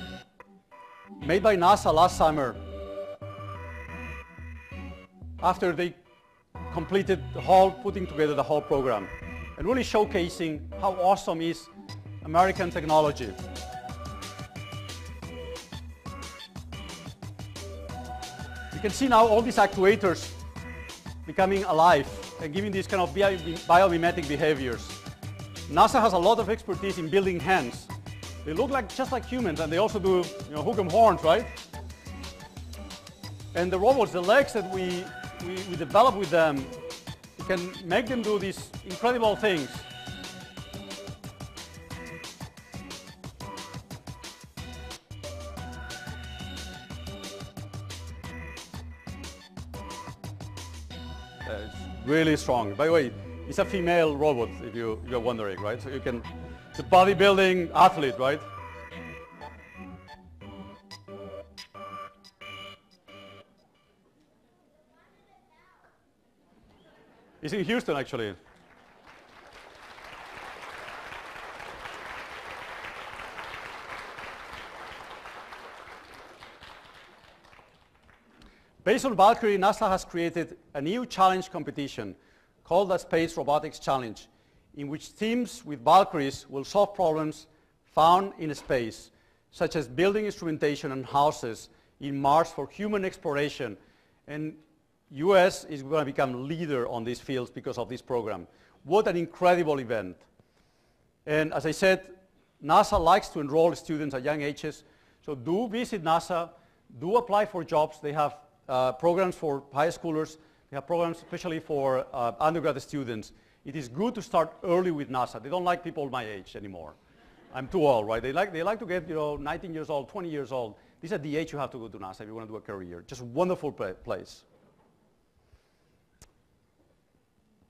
made by NASA last summer after they completed the whole, putting together the whole program and really showcasing how awesome is American technology. You can see now all these actuators becoming alive and giving these kind of bio biomimetic behaviors. NASA has a lot of expertise in building hands. They look like just like humans, and they also do, you know, hook 'em horns, right? And the robots, the legs that we, we, we develop with them, we can make them do these incredible things. Uh, it's really strong. By the way, it's a female robot, if you, you're wondering, right? So you can The bodybuilding athlete, right? He's in Houston, actually. Based on Valkyrie, NASA has created a new challenge competition called the Space Robotics Challenge, in which teams with Valkyries will solve problems found in space, such as building instrumentation and houses in Mars for human exploration. And U S is going to become leader on these fields because of this program. What an incredible event. And as I said, NASA likes to enroll students at young ages. So do visit NASA, do apply for jobs. They have uh, programs for high schoolers. They have programs especially for uh, undergraduate students. It is good to start early with NASA. They don't like people my age anymore. I'm too old, right? They like, they like to get, you know, nineteen years old, twenty years old. These are the age you have to go to NASA if you want to do a career. Just a wonderful place.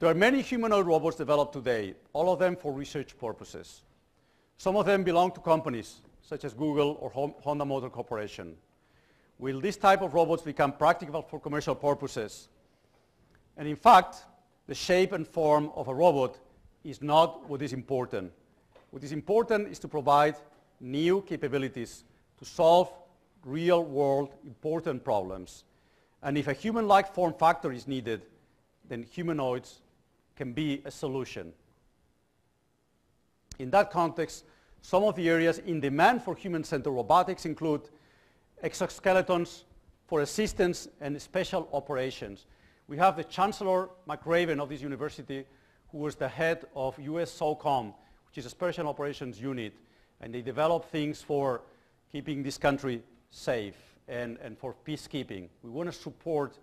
There are many humanoid robots developed today, all of them for research purposes. Some of them belong to companies such as Google or Honda Motor Corporation. Will this type of robots become practical for commercial purposes? And in fact, the shape and form of a robot is not what is important. What is important is to provide new capabilities to solve real-world important problems. And if a human-like form factor is needed, then humanoids can be a solution. In that context, some of the areas in demand for human-centered robotics include exoskeletons for assistance and special operations. We have the Chancellor McRaven of this university, who was the head of U S SOCOM, which is a special operations unit, and they develop things for keeping this country safe and, and for peacekeeping. We want to support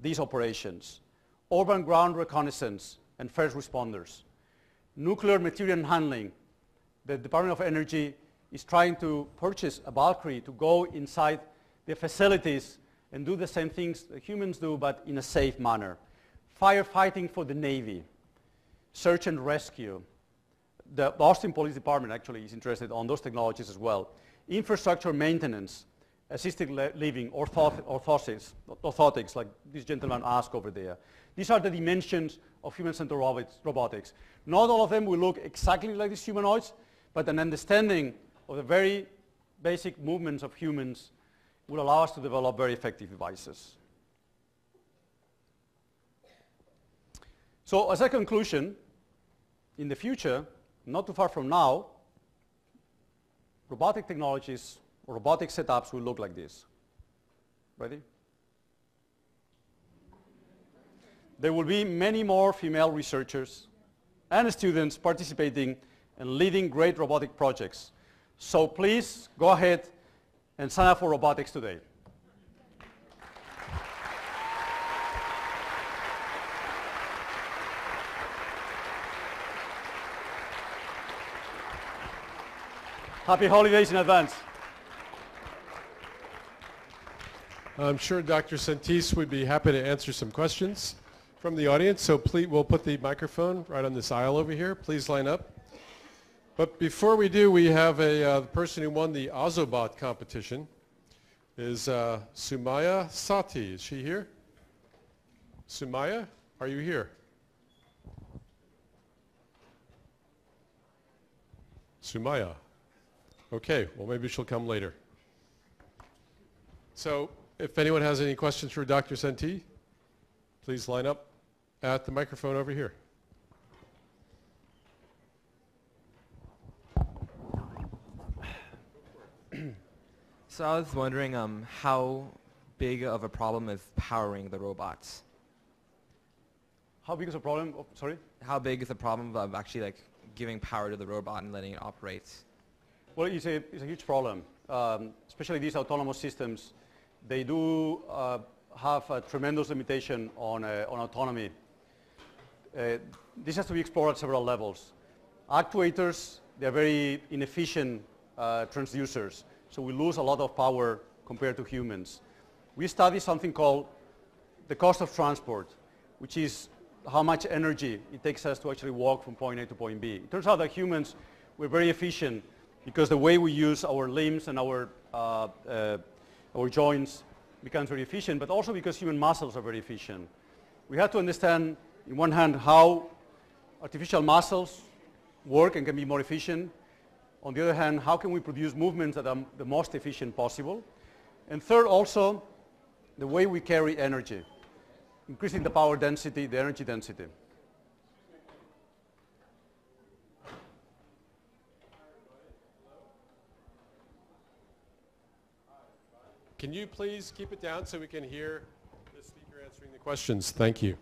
these operations. Urban ground reconnaissance and first responders. Nuclear material handling. The Department of Energy is trying to purchase a Valkyrie to go inside the facilities and do the same things that humans do, but in a safe manner. Firefighting for the Navy. Search and rescue. The Austin Police Department actually is interested on those technologies as well. Infrastructure maintenance, assisted living, orthotics, orthotics, like this gentleman asked over there. These are the dimensions of human-centered robotics. Not all of them will look exactly like these humanoids, but an understanding of the very basic movements of humans will allow us to develop very effective devices. So as a conclusion, in the future, not too far from now, robotic technologies or robotic setups will look like this. Ready? There will be many more female researchers and students participating and leading great robotic projects. So please go ahead and sign up for robotics today. Happy holidays in advance. I'm sure Doctor Sentis would be happy to answer some questions from the audience. So please, we'll put the microphone right on this aisle over here. Please line up. But before we do, we have a uh, person who won the Ozobot competition is uh, Sumaya Sati. Is she here? Sumaya, are you here? Sumaya. Okay, well maybe she'll come later. So if anyone has any questions for Doctor Senti, please line up at the microphone over here. So I was wondering um, how big of a problem is powering the robots? How big is the problem? Oh, sorry? How big is the problem of actually like giving power to the robot and letting it operate? Well, it's a, it's a huge problem, um, especially these autonomous systems. They do uh, have a tremendous limitation on, uh, on autonomy. Uh, this has to be explored at several levels. Actuators, they're very inefficient uh, transducers. So we lose a lot of power compared to humans. We study something called the cost of transport, which is how much energy it takes us to actually walk from point A to point B. It turns out that humans, we're very efficient because the way we use our limbs and our, uh, uh, our joints becomes very efficient, but also because human muscles are very efficient. We have to understand, on one hand, how artificial muscles work and can be more efficient. On the other hand, how can we produce movements that are the most efficient possible? And third, also, the way we carry energy, increasing the power density, the energy density. Can you please keep it down so we can hear the speaker answering the questions? Thank you.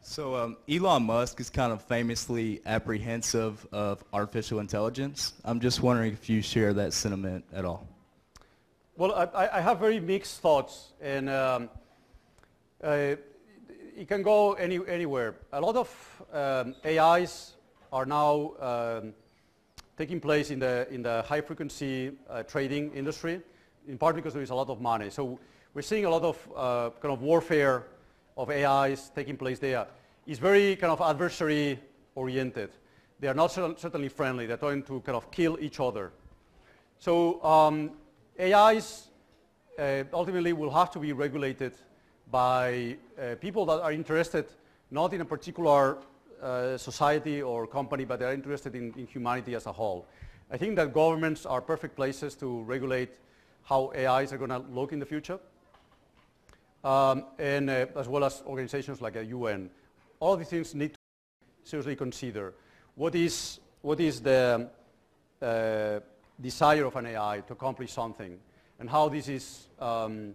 So um, Elon Musk is kind of famously apprehensive of artificial intelligence. I'm just wondering if you share that sentiment at all. Well, I, I have very mixed thoughts, and um, uh, it can go any, anywhere. A lot of um, A Is are now um, taking place in the, in the high-frequency uh, trading industry, in part because there is a lot of money. So we're seeing a lot of uh, kind of warfare of A Is taking place there. It's very kind of adversary oriented. They are not certainly friendly. They're trying to kind of kill each other. So um, A Is uh, ultimately will have to be regulated by uh, people that are interested not in a particular uh, society or company, but they're interested in, in humanity as a whole. I think that governments are perfect places to regulate how A Is are going to look in the future. Um, and uh, as well as organizations like the U N. All these things need to seriously consider. What is, what is the uh, desire of an A I to accomplish something, and how this is um,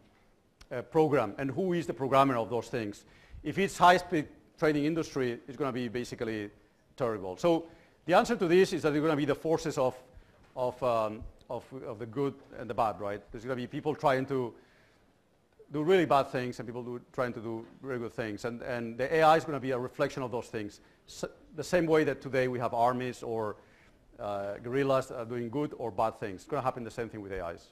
uh, programmed, and who is the programmer of those things. If it's high-speed trading industry, it's going to be basically terrible. So the answer to this is that they're going to be the forces of, of, um, of, of the good and the bad, right? There's going to be people trying to do really bad things and people do, trying to do very good things. And, and the A I is going to be a reflection of those things. So the same way that today we have armies or uh, guerrillas that are doing good or bad things. It's going to happen the same thing with A Is.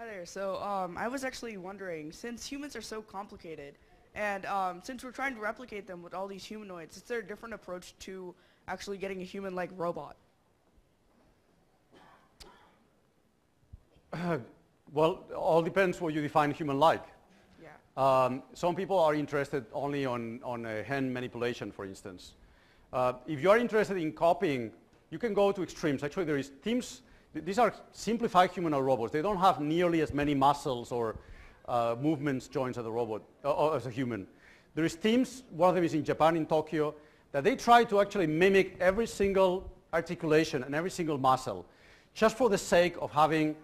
Hi there. So um, I was actually wondering, since humans are so complicated and um, since we're trying to replicate them with all these humanoids, is there a different approach to actually getting a human-like robot? Well, it all depends what you define human-like. Yeah. Um, some people are interested only on, on uh, hand manipulation, for instance. Uh, if you are interested in copying, you can go to extremes. Actually, there is teams. Th these are simplified humanoid robots. They don't have nearly as many muscles or uh, movements, joints as a robot, uh, or as a human. There is teams. One of them is in Japan, in Tokyo, that they try to actually mimic every single articulation and every single muscle, just for the sake of having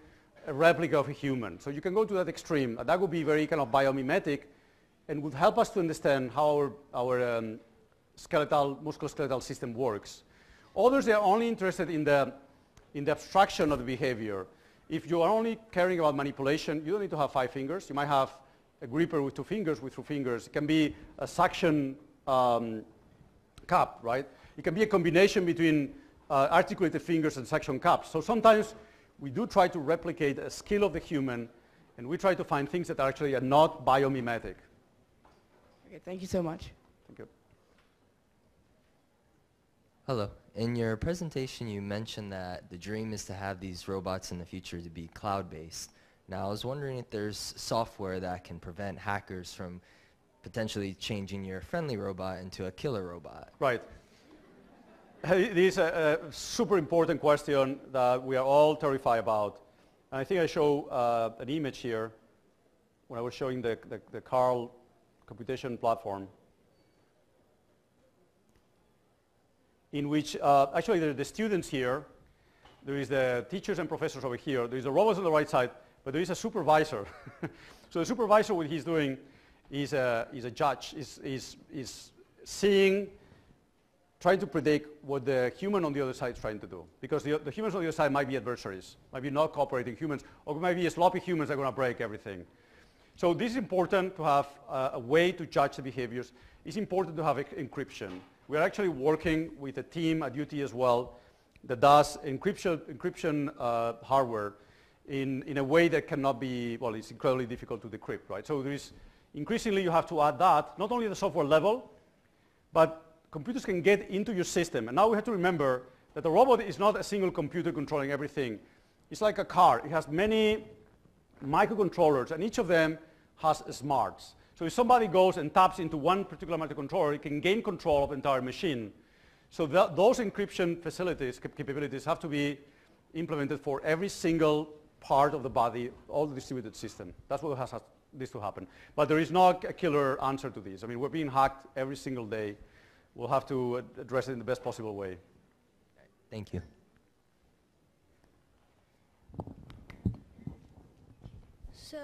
a replica of a human. So you can go to that extreme. Uh, that would be very kind of biomimetic and would help us to understand how our, our um, skeletal, musculoskeletal system works. Others, they are only interested in the, in the abstraction of the behavior. If you are only caring about manipulation, you don't need to have five fingers. You might have a gripper with two fingers, with two fingers. It can be a suction um, cup, right? It can be a combination between uh, articulated fingers and suction cups. So sometimes we do try to replicate a skill of the human, and we try to find things that actually are not biomimetic. Okay, thank you so much. Thank you. Hello. In your presentation, you mentioned that the dream is to have these robots in the future to be cloud-based. Now, I was wondering if there's software that can prevent hackers from potentially changing your friendly robot into a killer robot. Right. It is a, a super important question that we are all terrified about. And I think I show uh, an image here when I was showing the, the, the Carl computation platform, in which uh, actually there are the students here, there is the teachers and professors over here, there is the robots on the right side, but there is a supervisor. So the supervisor, what he's doing is a, is a judge, is, is, is seeing, trying to predict what the human on the other side is trying to do. Because the, the humans on the other side might be adversaries, might be not cooperating humans, or might be sloppy humans that are going to break everything. So this is important to have uh, a way to judge the behaviors. It's important to have encryption. We are actually working with a team at U T as well that does encryption, encryption uh, hardware in, in a way that cannot be, well, it's incredibly difficult to decrypt, right? So there is, increasingly you have to add that, not only at the software level, but computers can get into your system. And now we have to remember that the robot is not a single computer controlling everything. It's like a car. It has many microcontrollers, and each of them has smarts. So if somebody goes and taps into one particular microcontroller, it can gain control of the entire machine. So th those encryption facilities, cap capabilities have to be implemented for every single part of the body, all the distributed system. That's what has, has this to happen. But there is not a killer answer to this. I mean, we're being hacked every single day. We'll have to address it in the best possible way. Thank you. So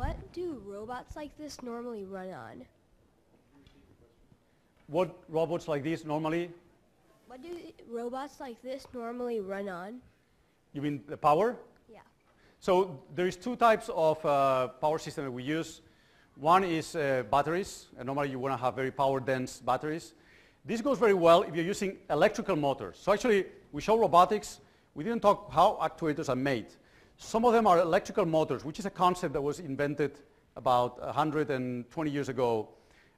what do robots like this normally run on? What robots like this normally? What do robots like this normally run on? You mean the power? Yeah. So there is two types of uh, power system that we use. One is uh, batteries, and normally you want to have very power dense batteries. This goes very well if you're using electrical motors. So actually, we show robotics. We didn't talk how actuators are made. Some of them are electrical motors, which is a concept that was invented about one hundred twenty years ago,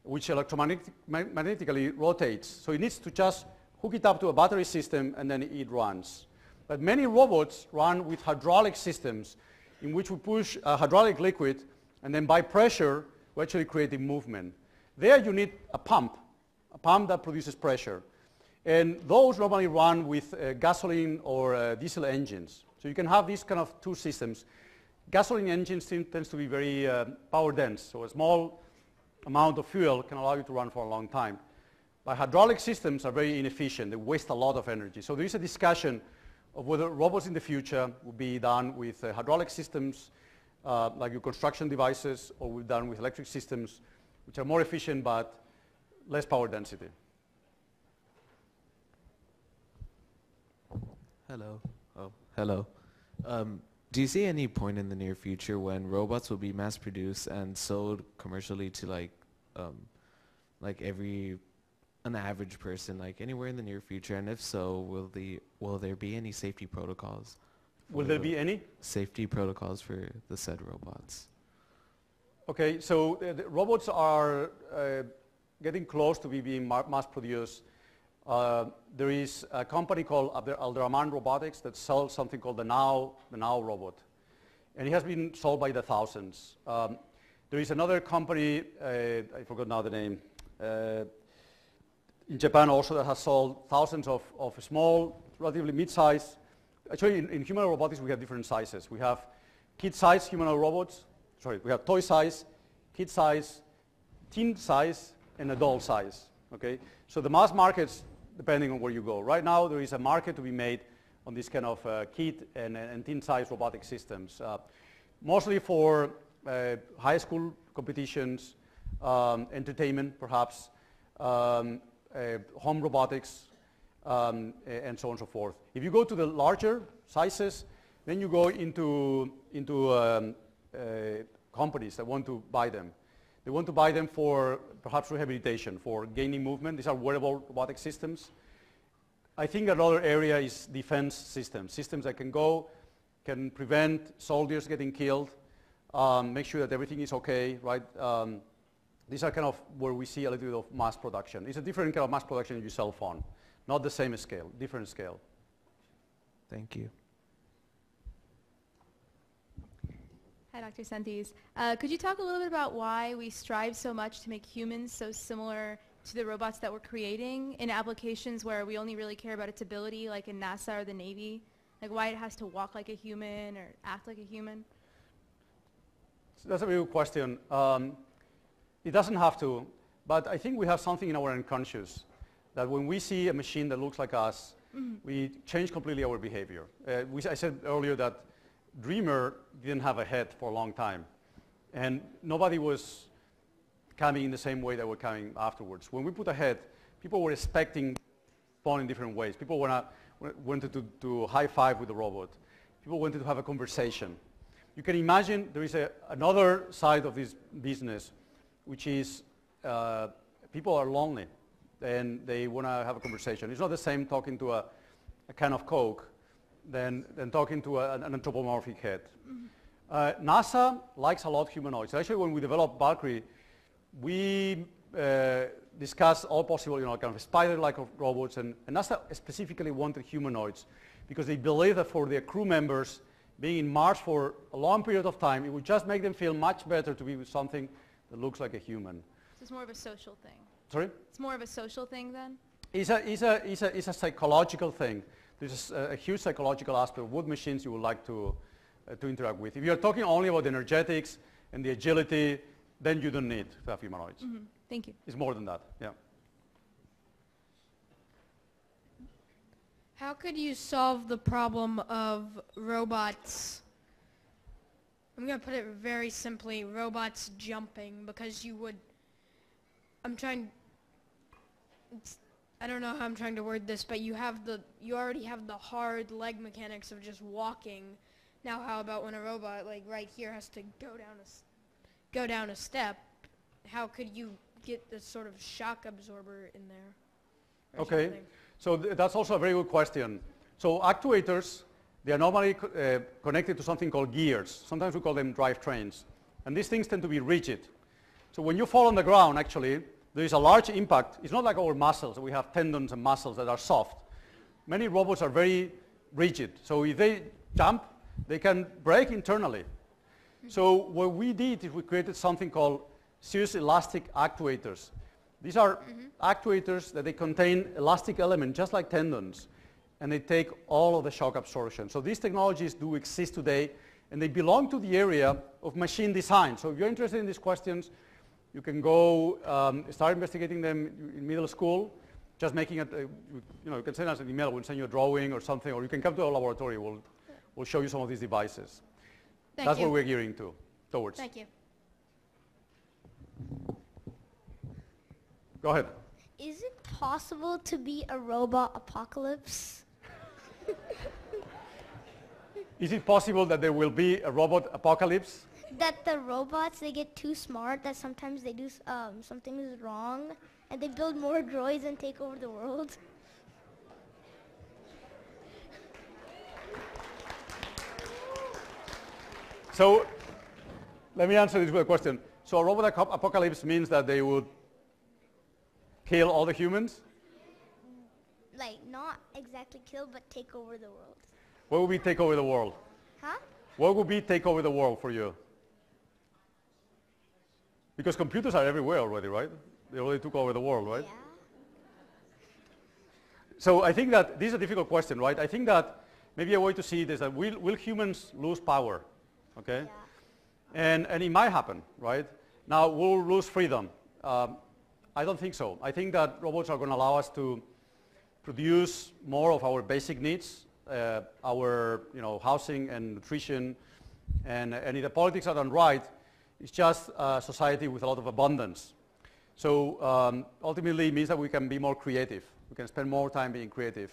which electromagnetically rotates. So it needs to just hook it up to a battery system, and then it runs. But many robots run with hydraulic systems in which we push a hydraulic liquid, and then by pressure, we're actually creating movement. There you need a pump, a pump that produces pressure. And those normally run with uh, gasoline or uh, diesel engines. So you can have these kind of two systems. Gasoline engines tends to be very uh, power dense, so a small amount of fuel can allow you to run for a long time. But hydraulic systems are very inefficient. They waste a lot of energy. So there is a discussion of whether robots in the future will be done with uh, hydraulic systems, uh, like your construction devices, or will be done with electric systems, which are more efficient but less power density. Hello. Oh. Hello. Um, do you see any point in the near future when robots will be mass-produced and sold commercially to like, um, like every, an average person, like anywhere in the near future? And if so, will the will there be any safety protocols? Will there be any safety protocols for the said robots? Okay, so uh, the robots are uh, getting close to be being mass-produced. Uh, there is a company called Alderaman Robotics that sells something called the Now, the Now robot. And it has been sold by the thousands. Um, there is another company, uh, I forgot now the name, uh, in Japan also that has sold thousands of, of small, relatively mid-sized. Actually, in, in humanoid robotics, we have different sizes. We have kid-size humanoid robots. Sorry, we have toy size, kid size, teen size, and adult size. Okay? So the mass markets, depending on where you go. Right now, there is a market to be made on this kind of uh, kit and, and thin-sized robotic systems, uh, mostly for uh, high school competitions, um, entertainment, perhaps, um, uh, home robotics, um, and so on and so forth. If you go to the larger sizes, then you go into, into um, uh, companies that want to buy them. They want to buy them for perhaps rehabilitation, for gaining movement. These are wearable robotic systems. I think another area is defense systems, systems that can go, can prevent soldiers getting killed, um, make sure that everything is okay, right? Um, these are kind of where we see a little bit of mass production. It's a different kind of mass production than your cell phone. Not the same scale, different scale. Thank you. Hi, Doctor Senthis. Uh, could you talk a little bit about why we strive so much to make humans so similar to the robots that we're creating in applications where we only really care about its ability, like in NASA or the Navy? Like why it has to walk like a human or act like a human? So that's a very good question. Um, it doesn't have to, but I think we have something in our unconscious that when we see a machine that looks like us, mm-hmm. we change completely our behavior. Uh, we, I said earlier that Dreamer didn't have a head for a long time, and nobody was coming in the same way that we're coming afterwards. When we put a head, people were expecting fun in different ways. People were not, wanted to, to high-five with the robot. People wanted to have a conversation. You can imagine there is a, another side of this business, which is uh, people are lonely, and they want to have a conversation. It's not the same talking to a, a can of Coke Than, than talking to a, an anthropomorphic head. Mm-hmm. uh, NASA likes a lot humanoids. Actually, when we developed Valkyrie, we uh, discussed all possible, you know, kind of spider-like robots, and, and NASA specifically wanted humanoids because they believe that for their crew members, being in Mars for a long period of time, it would just make them feel much better to be with something that looks like a human. So it's more of a social thing. Sorry? It's more of a social thing then? It's a, it's a, it's a, it's a psychological thing. There's a, a huge psychological aspect of what machines you would like to, uh, to interact with. If you're talking only about the energetics and the agility, then you don't need to have humanoids. Mm-hmm. Thank you. It's more than that, yeah. How could you solve the problem of robots? I'm going to put it very simply, robots jumping, because you would, I'm trying, it's, I don't know how I'm trying to word this, but you have the, you already have the hard leg mechanics of just walking. Now how about when a robot, like right here, has to go down a, go down a step? How could you get this sort of shock absorber in there? Okay. Something? So th that's also a very good question. So actuators, they are normally co uh, connected to something called gears. Sometimes we call them drivetrains. And these things tend to be rigid. So when you fall on the ground, actually, there is a large impact. It's not like our muscles. We have tendons and muscles that are soft. Many robots are very rigid. So if they jump, they can break internally. Mm-hmm. So what we did is we created something called series elastic actuators. These are mm-hmm. actuators that they contain elastic elements, just like tendons, and they take all of the shock absorption. So these technologies do exist today, and they belong to the area of machine design. So if you're interested in these questions, you can go um, start investigating them in middle school, just making it, uh, you know, you can send us an email, we'll send you a drawing or something, or you can come to our laboratory, we'll, we'll show you some of these devices. Thank That's you. What we're gearing to, towards. Thank you. Go ahead. Is it possible to be a robot apocalypse? Is it possible that there will be a robot apocalypse? That the robots, they get too smart, that sometimes they do um, something is wrong, and they build more droids and take over the world? So, let me answer this with a question. So a robot ap- apocalypse means that they would kill all the humans? Like, not exactly kill, but take over the world. What would be take over the world? Huh? What would be take over the world for you? Because computers are everywhere already, right? They already took over the world, right? Yeah. So I think that this is a difficult question, right? I think that maybe a way to see it is that will, will humans lose power? Okay? Yeah. And, and it might happen, right? Now, we'll lose freedom. Um, I don't think so. I think that robots are going to allow us to produce more of our basic needs, uh, our you know, housing and nutrition, and, and if the politics are done right, it's just a society with a lot of abundance. So um, ultimately it means that we can be more creative. We can spend more time being creative.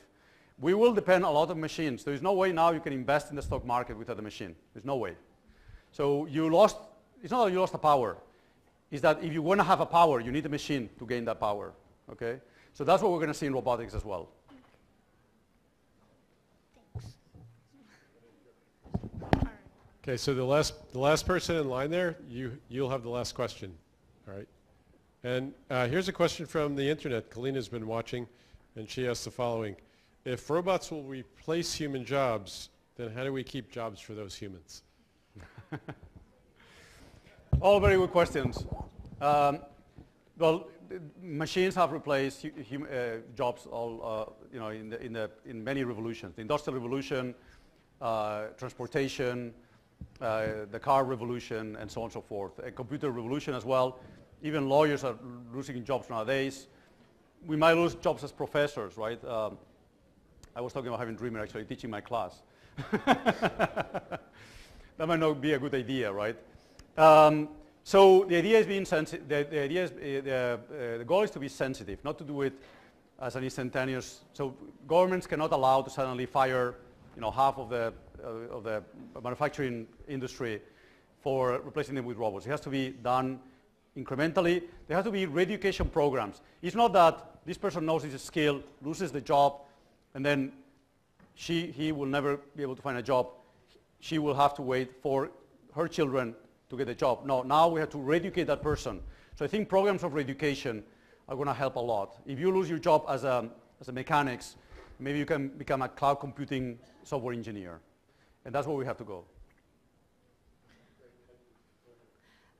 We will depend on a lot of machines. There is no way now you can invest in the stock market without a machine. There's no way. So you lost, it's not that you lost the power. Is that if you want to have a power, you need a machine to gain that power, okay? So that's what we're going to see in robotics as well. Thanks. Okay, so the last, the last person in line there, you, you'll have the last question, all right? And uh, here's a question from the internet. Kalina's been watching, and she asked the following. If robots will replace human jobs, then how do we keep jobs for those humans? All very good questions. Um, well, machines have replaced hum, uh, jobs all, uh, you know, in, the, in, the, in many revolutions. The Industrial Revolution, uh, transportation, uh, the car revolution, and so on and so forth. A computer revolution as well. Even lawyers are losing jobs nowadays. We might lose jobs as professors, right? Um, I was talking about having Dreamer actually teaching my class. That might not be a good idea, right? Um, so the idea is being sensitive. The, the idea is uh, the, uh, the goal is to be sensitive, not to do it as an instantaneous. So governments cannot allow to suddenly fire, you know, half of the uh, of the manufacturing industry for replacing them with robots. It has to be done incrementally. There has to be re-education programs. It's not that this person knows his skill, loses the job, and then she he will never be able to find a job. She will have to wait for her children to get a job. No, now we have to re-educate that person. So I think programs of re-education are going to help a lot. If you lose your job as a, as a mechanics, maybe you can become a cloud computing software engineer. And that's where we have to go.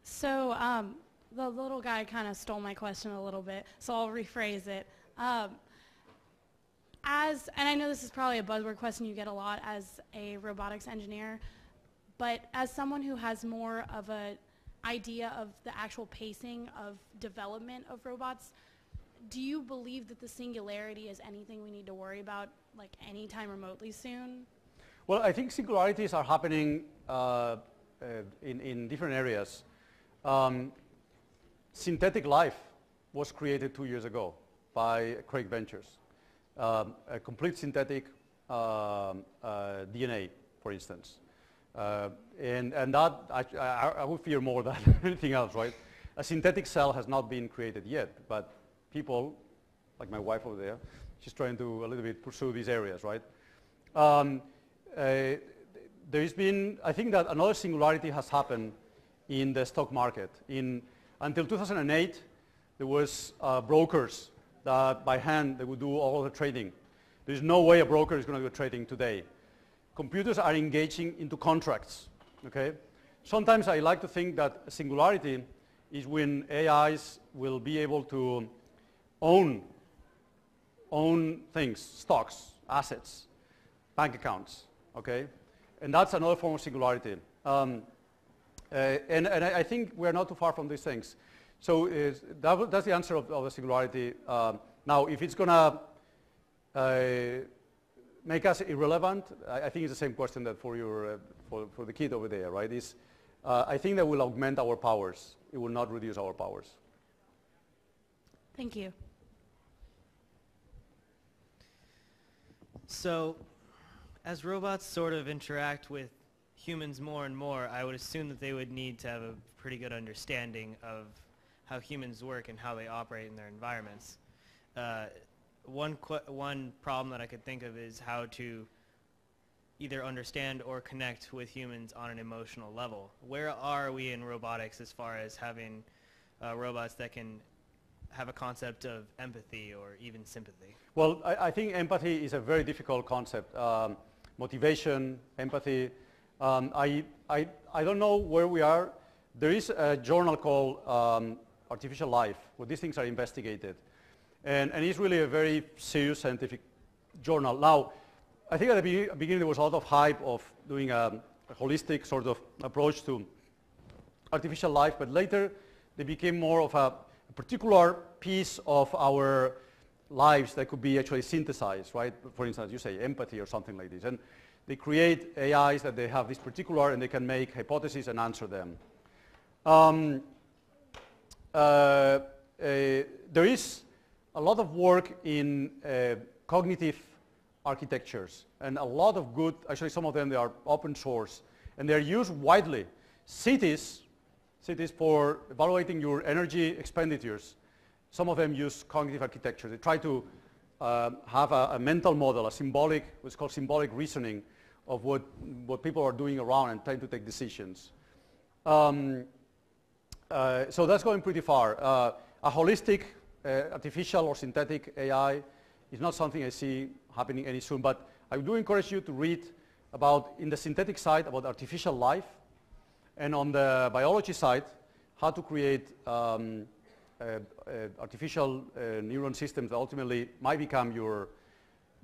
So um, the little guy kind of stole my question a little bit, so I'll rephrase it. Um, as, and I know this is probably a buzzword question you get a lot as a robotics engineer, but as someone who has more of an idea of the actual pacing of development of robots, do you believe that the singularity is anything we need to worry about, like, anytime remotely soon? Well, I think singularities are happening uh, uh, in, in different areas. Um, synthetic life was created two years ago by Craig Ventures. Um, a complete synthetic uh, uh, D N A, for instance. Uh, and, and that, I, I, I would fear more than anything else, right? A synthetic cell has not been created yet, but people, like my wife over there, she's trying to a little bit pursue these areas, right? Um, uh, there's been, I think that another singularity has happened in the stock market. In, until two thousand eight, there was uh, brokers that by hand, they would do all the trading. There's no way a broker is going to do trading today. Computers are engaging into contracts, okay? Sometimes I like to think that singularity is when A Is will be able to own, own things, stocks, assets, bank accounts, okay? And that's another form of singularity. Um, uh, and, and I, I think we're not too far from these things. So is that, that's the answer of, of the singularity. Um, now, if it's gonna, uh, make us irrelevant, I, I think it's the same question that for your, uh, for, for the kid over there, right? Is, uh, I think that will augment our powers. It will not reduce our powers. Thank you. So, as robots sort of interact with humans more and more, I would assume that they would need to have a pretty good understanding of how humans work and how they operate in their environments. Uh, One, qu one problem that I could think of is how to either understand or connect with humans on an emotional level. Where are we in robotics as far as having uh, robots that can have a concept of empathy or even sympathy? Well, I, I think empathy is a very difficult concept. Um, motivation, empathy. Um, I, I, I don't know where we are. There is a journal called um, Artificial Life, where these things are investigated. And, and it's really a very serious scientific journal. Now, I think at the be beginning there was a lot of hype of doing a, a holistic sort of approach to artificial life, but later they became more of a, a particular piece of our lives that could be actually synthesized, right? For instance, you say empathy or something like this. And they create A Is that they have this particular, and they can make hypotheses and answer them. Um, uh, uh, there is a lot of work in uh, cognitive architectures, and a lot of good, actually some of them they are open source, and they're used widely. Cities, cities for evaluating your energy expenditures, some of them use cognitive architecture. They try to uh, have a, a mental model, a symbolic, what's called symbolic reasoning of what, what people are doing around and trying to take decisions. Um, uh, so that's going pretty far. Uh, a holistic Uh, artificial or synthetic A I is not something I see happening any soon, but I do encourage you to read about, in the synthetic side, about artificial life, and on the biology side, how to create um, uh, uh, artificial uh, neuron systems that ultimately might become your,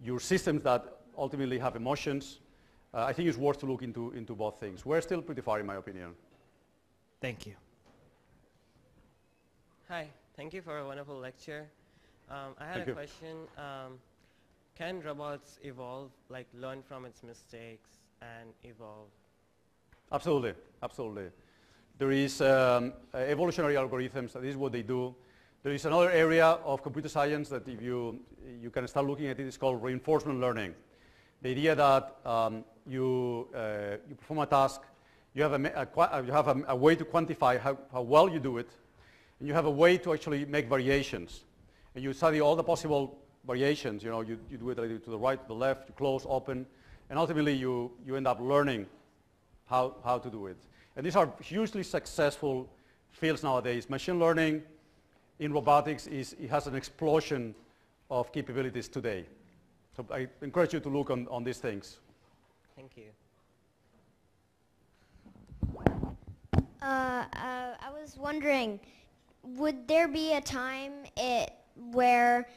your systems that ultimately have emotions. Uh, I think it's worth to look into, into both things. We're still pretty far, in my opinion. Thank you. Hi. Thank you for a wonderful lecture. Um, I had Thank a you. question. Um, can robots evolve, like learn from its mistakes and evolve? Absolutely, absolutely. There is um, evolutionary algorithms, that is what they do. There is another area of computer science that if you, you can start looking at it, it's called reinforcement learning. The idea that um, you, uh, you perform a task, you have a, a, you have a, a way to quantify how, how well you do it, and you have a way to actually make variations. And you study all the possible variations. You know, you, you do it to the right, to the left, you close, open, and ultimately you, you end up learning how, how to do it. And these are hugely successful fields nowadays. Machine learning, in robotics is it has an explosion of capabilities today. So I encourage you to look on, on these things. Thank you. Uh, uh, I was wondering, would there be a time it, where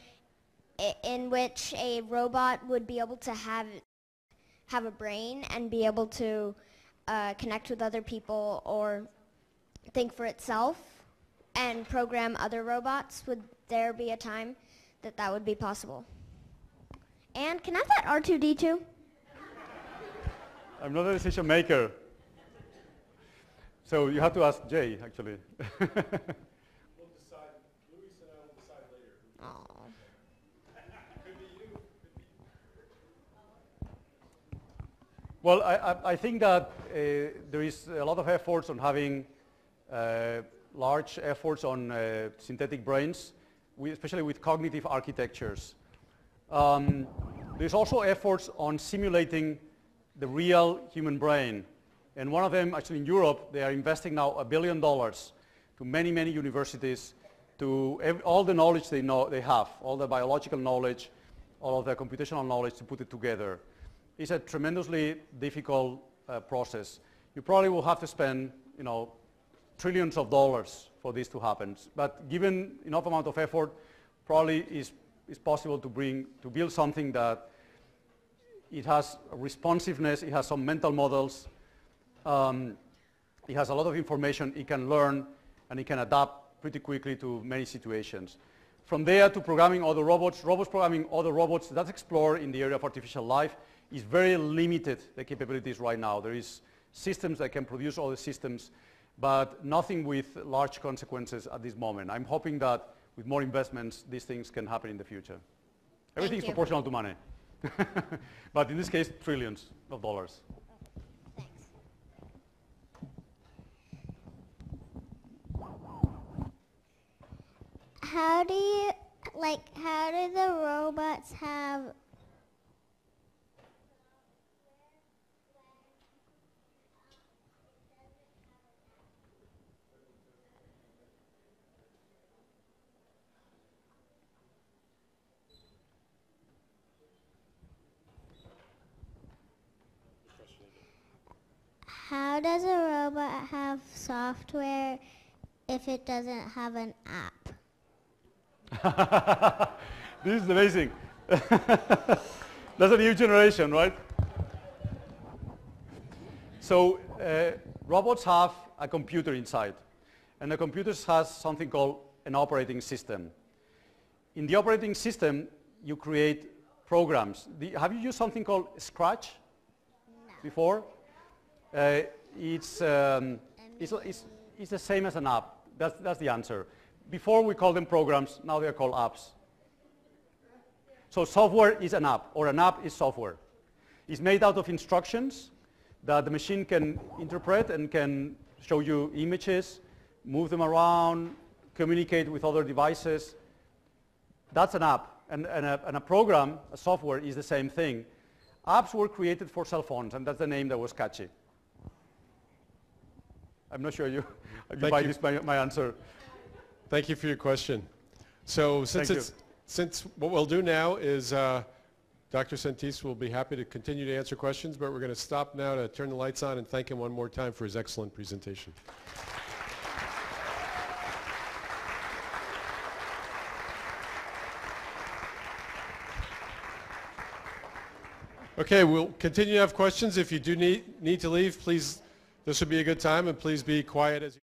it, in which a robot would be able to have have a brain and be able to uh, connect with other people or think for itself and program other robots? Would there be a time that that would be possible? And can I have that R two D two? I'm not a decision maker. So you have to ask Jay, actually. We'll decide. Luis and I will decide later. Oh. Could be you. Could be. Well, I, I, I think that uh, there is a lot of efforts on having uh, large efforts on uh, synthetic brains, we, especially with cognitive architectures. Um, there's also efforts on simulating the real human brain. And one of them, actually in Europe, they are investing now a billion dollars to many, many universities to every, all the knowledge they know they have, all the biological knowledge, all of their computational knowledge to put it together. It's a tremendously difficult uh, process. You probably will have to spend, you know, trillions of dollars for this to happen. But given enough amount of effort, probably is is possible to bring to build something that it has responsiveness, it has some mental models. Um, it has a lot of information, it can learn, and it can adapt pretty quickly to many situations. From there to programming other robots, robots programming other robots, that's explored in the area of artificial life, is very limited, the capabilities right now. There is systems that can produce other systems, but nothing with large consequences at this moment. I'm hoping that with more investments, these things can happen in the future. Everything is proportional to money, but in this case, trillions of dollars. How do you, like, how do the robots have... How does a robot have software if it doesn't have an app? This is amazing. That's a new generation, right? So uh, robots have a computer inside, and the computer has something called an operating system. In the operating system, you create programs. The, have you used something called Scratch no. before? Uh, it's, um, it's, it's, it's the same as an app. That's, that's the answer. Before we called them programs, now they are called apps. So software is an app, or an app is software. It's made out of instructions that the machine can interpret and can show you images, move them around, communicate with other devices. That's an app. And, and, a, and a program, a software, is the same thing. Apps were created for cell phones, and that's the name that was catchy. I'm not sure you, you buy this my, my answer. Thank you for your question. So since, it's, since what we'll do now is uh, Doctor Sentis will be happy to continue to answer questions, but we're going to stop now to turn the lights on and thank him one more time for his excellent presentation. Okay, we'll continue to have questions. If you do need, need to leave, please, this would be a good time, and please be quiet as you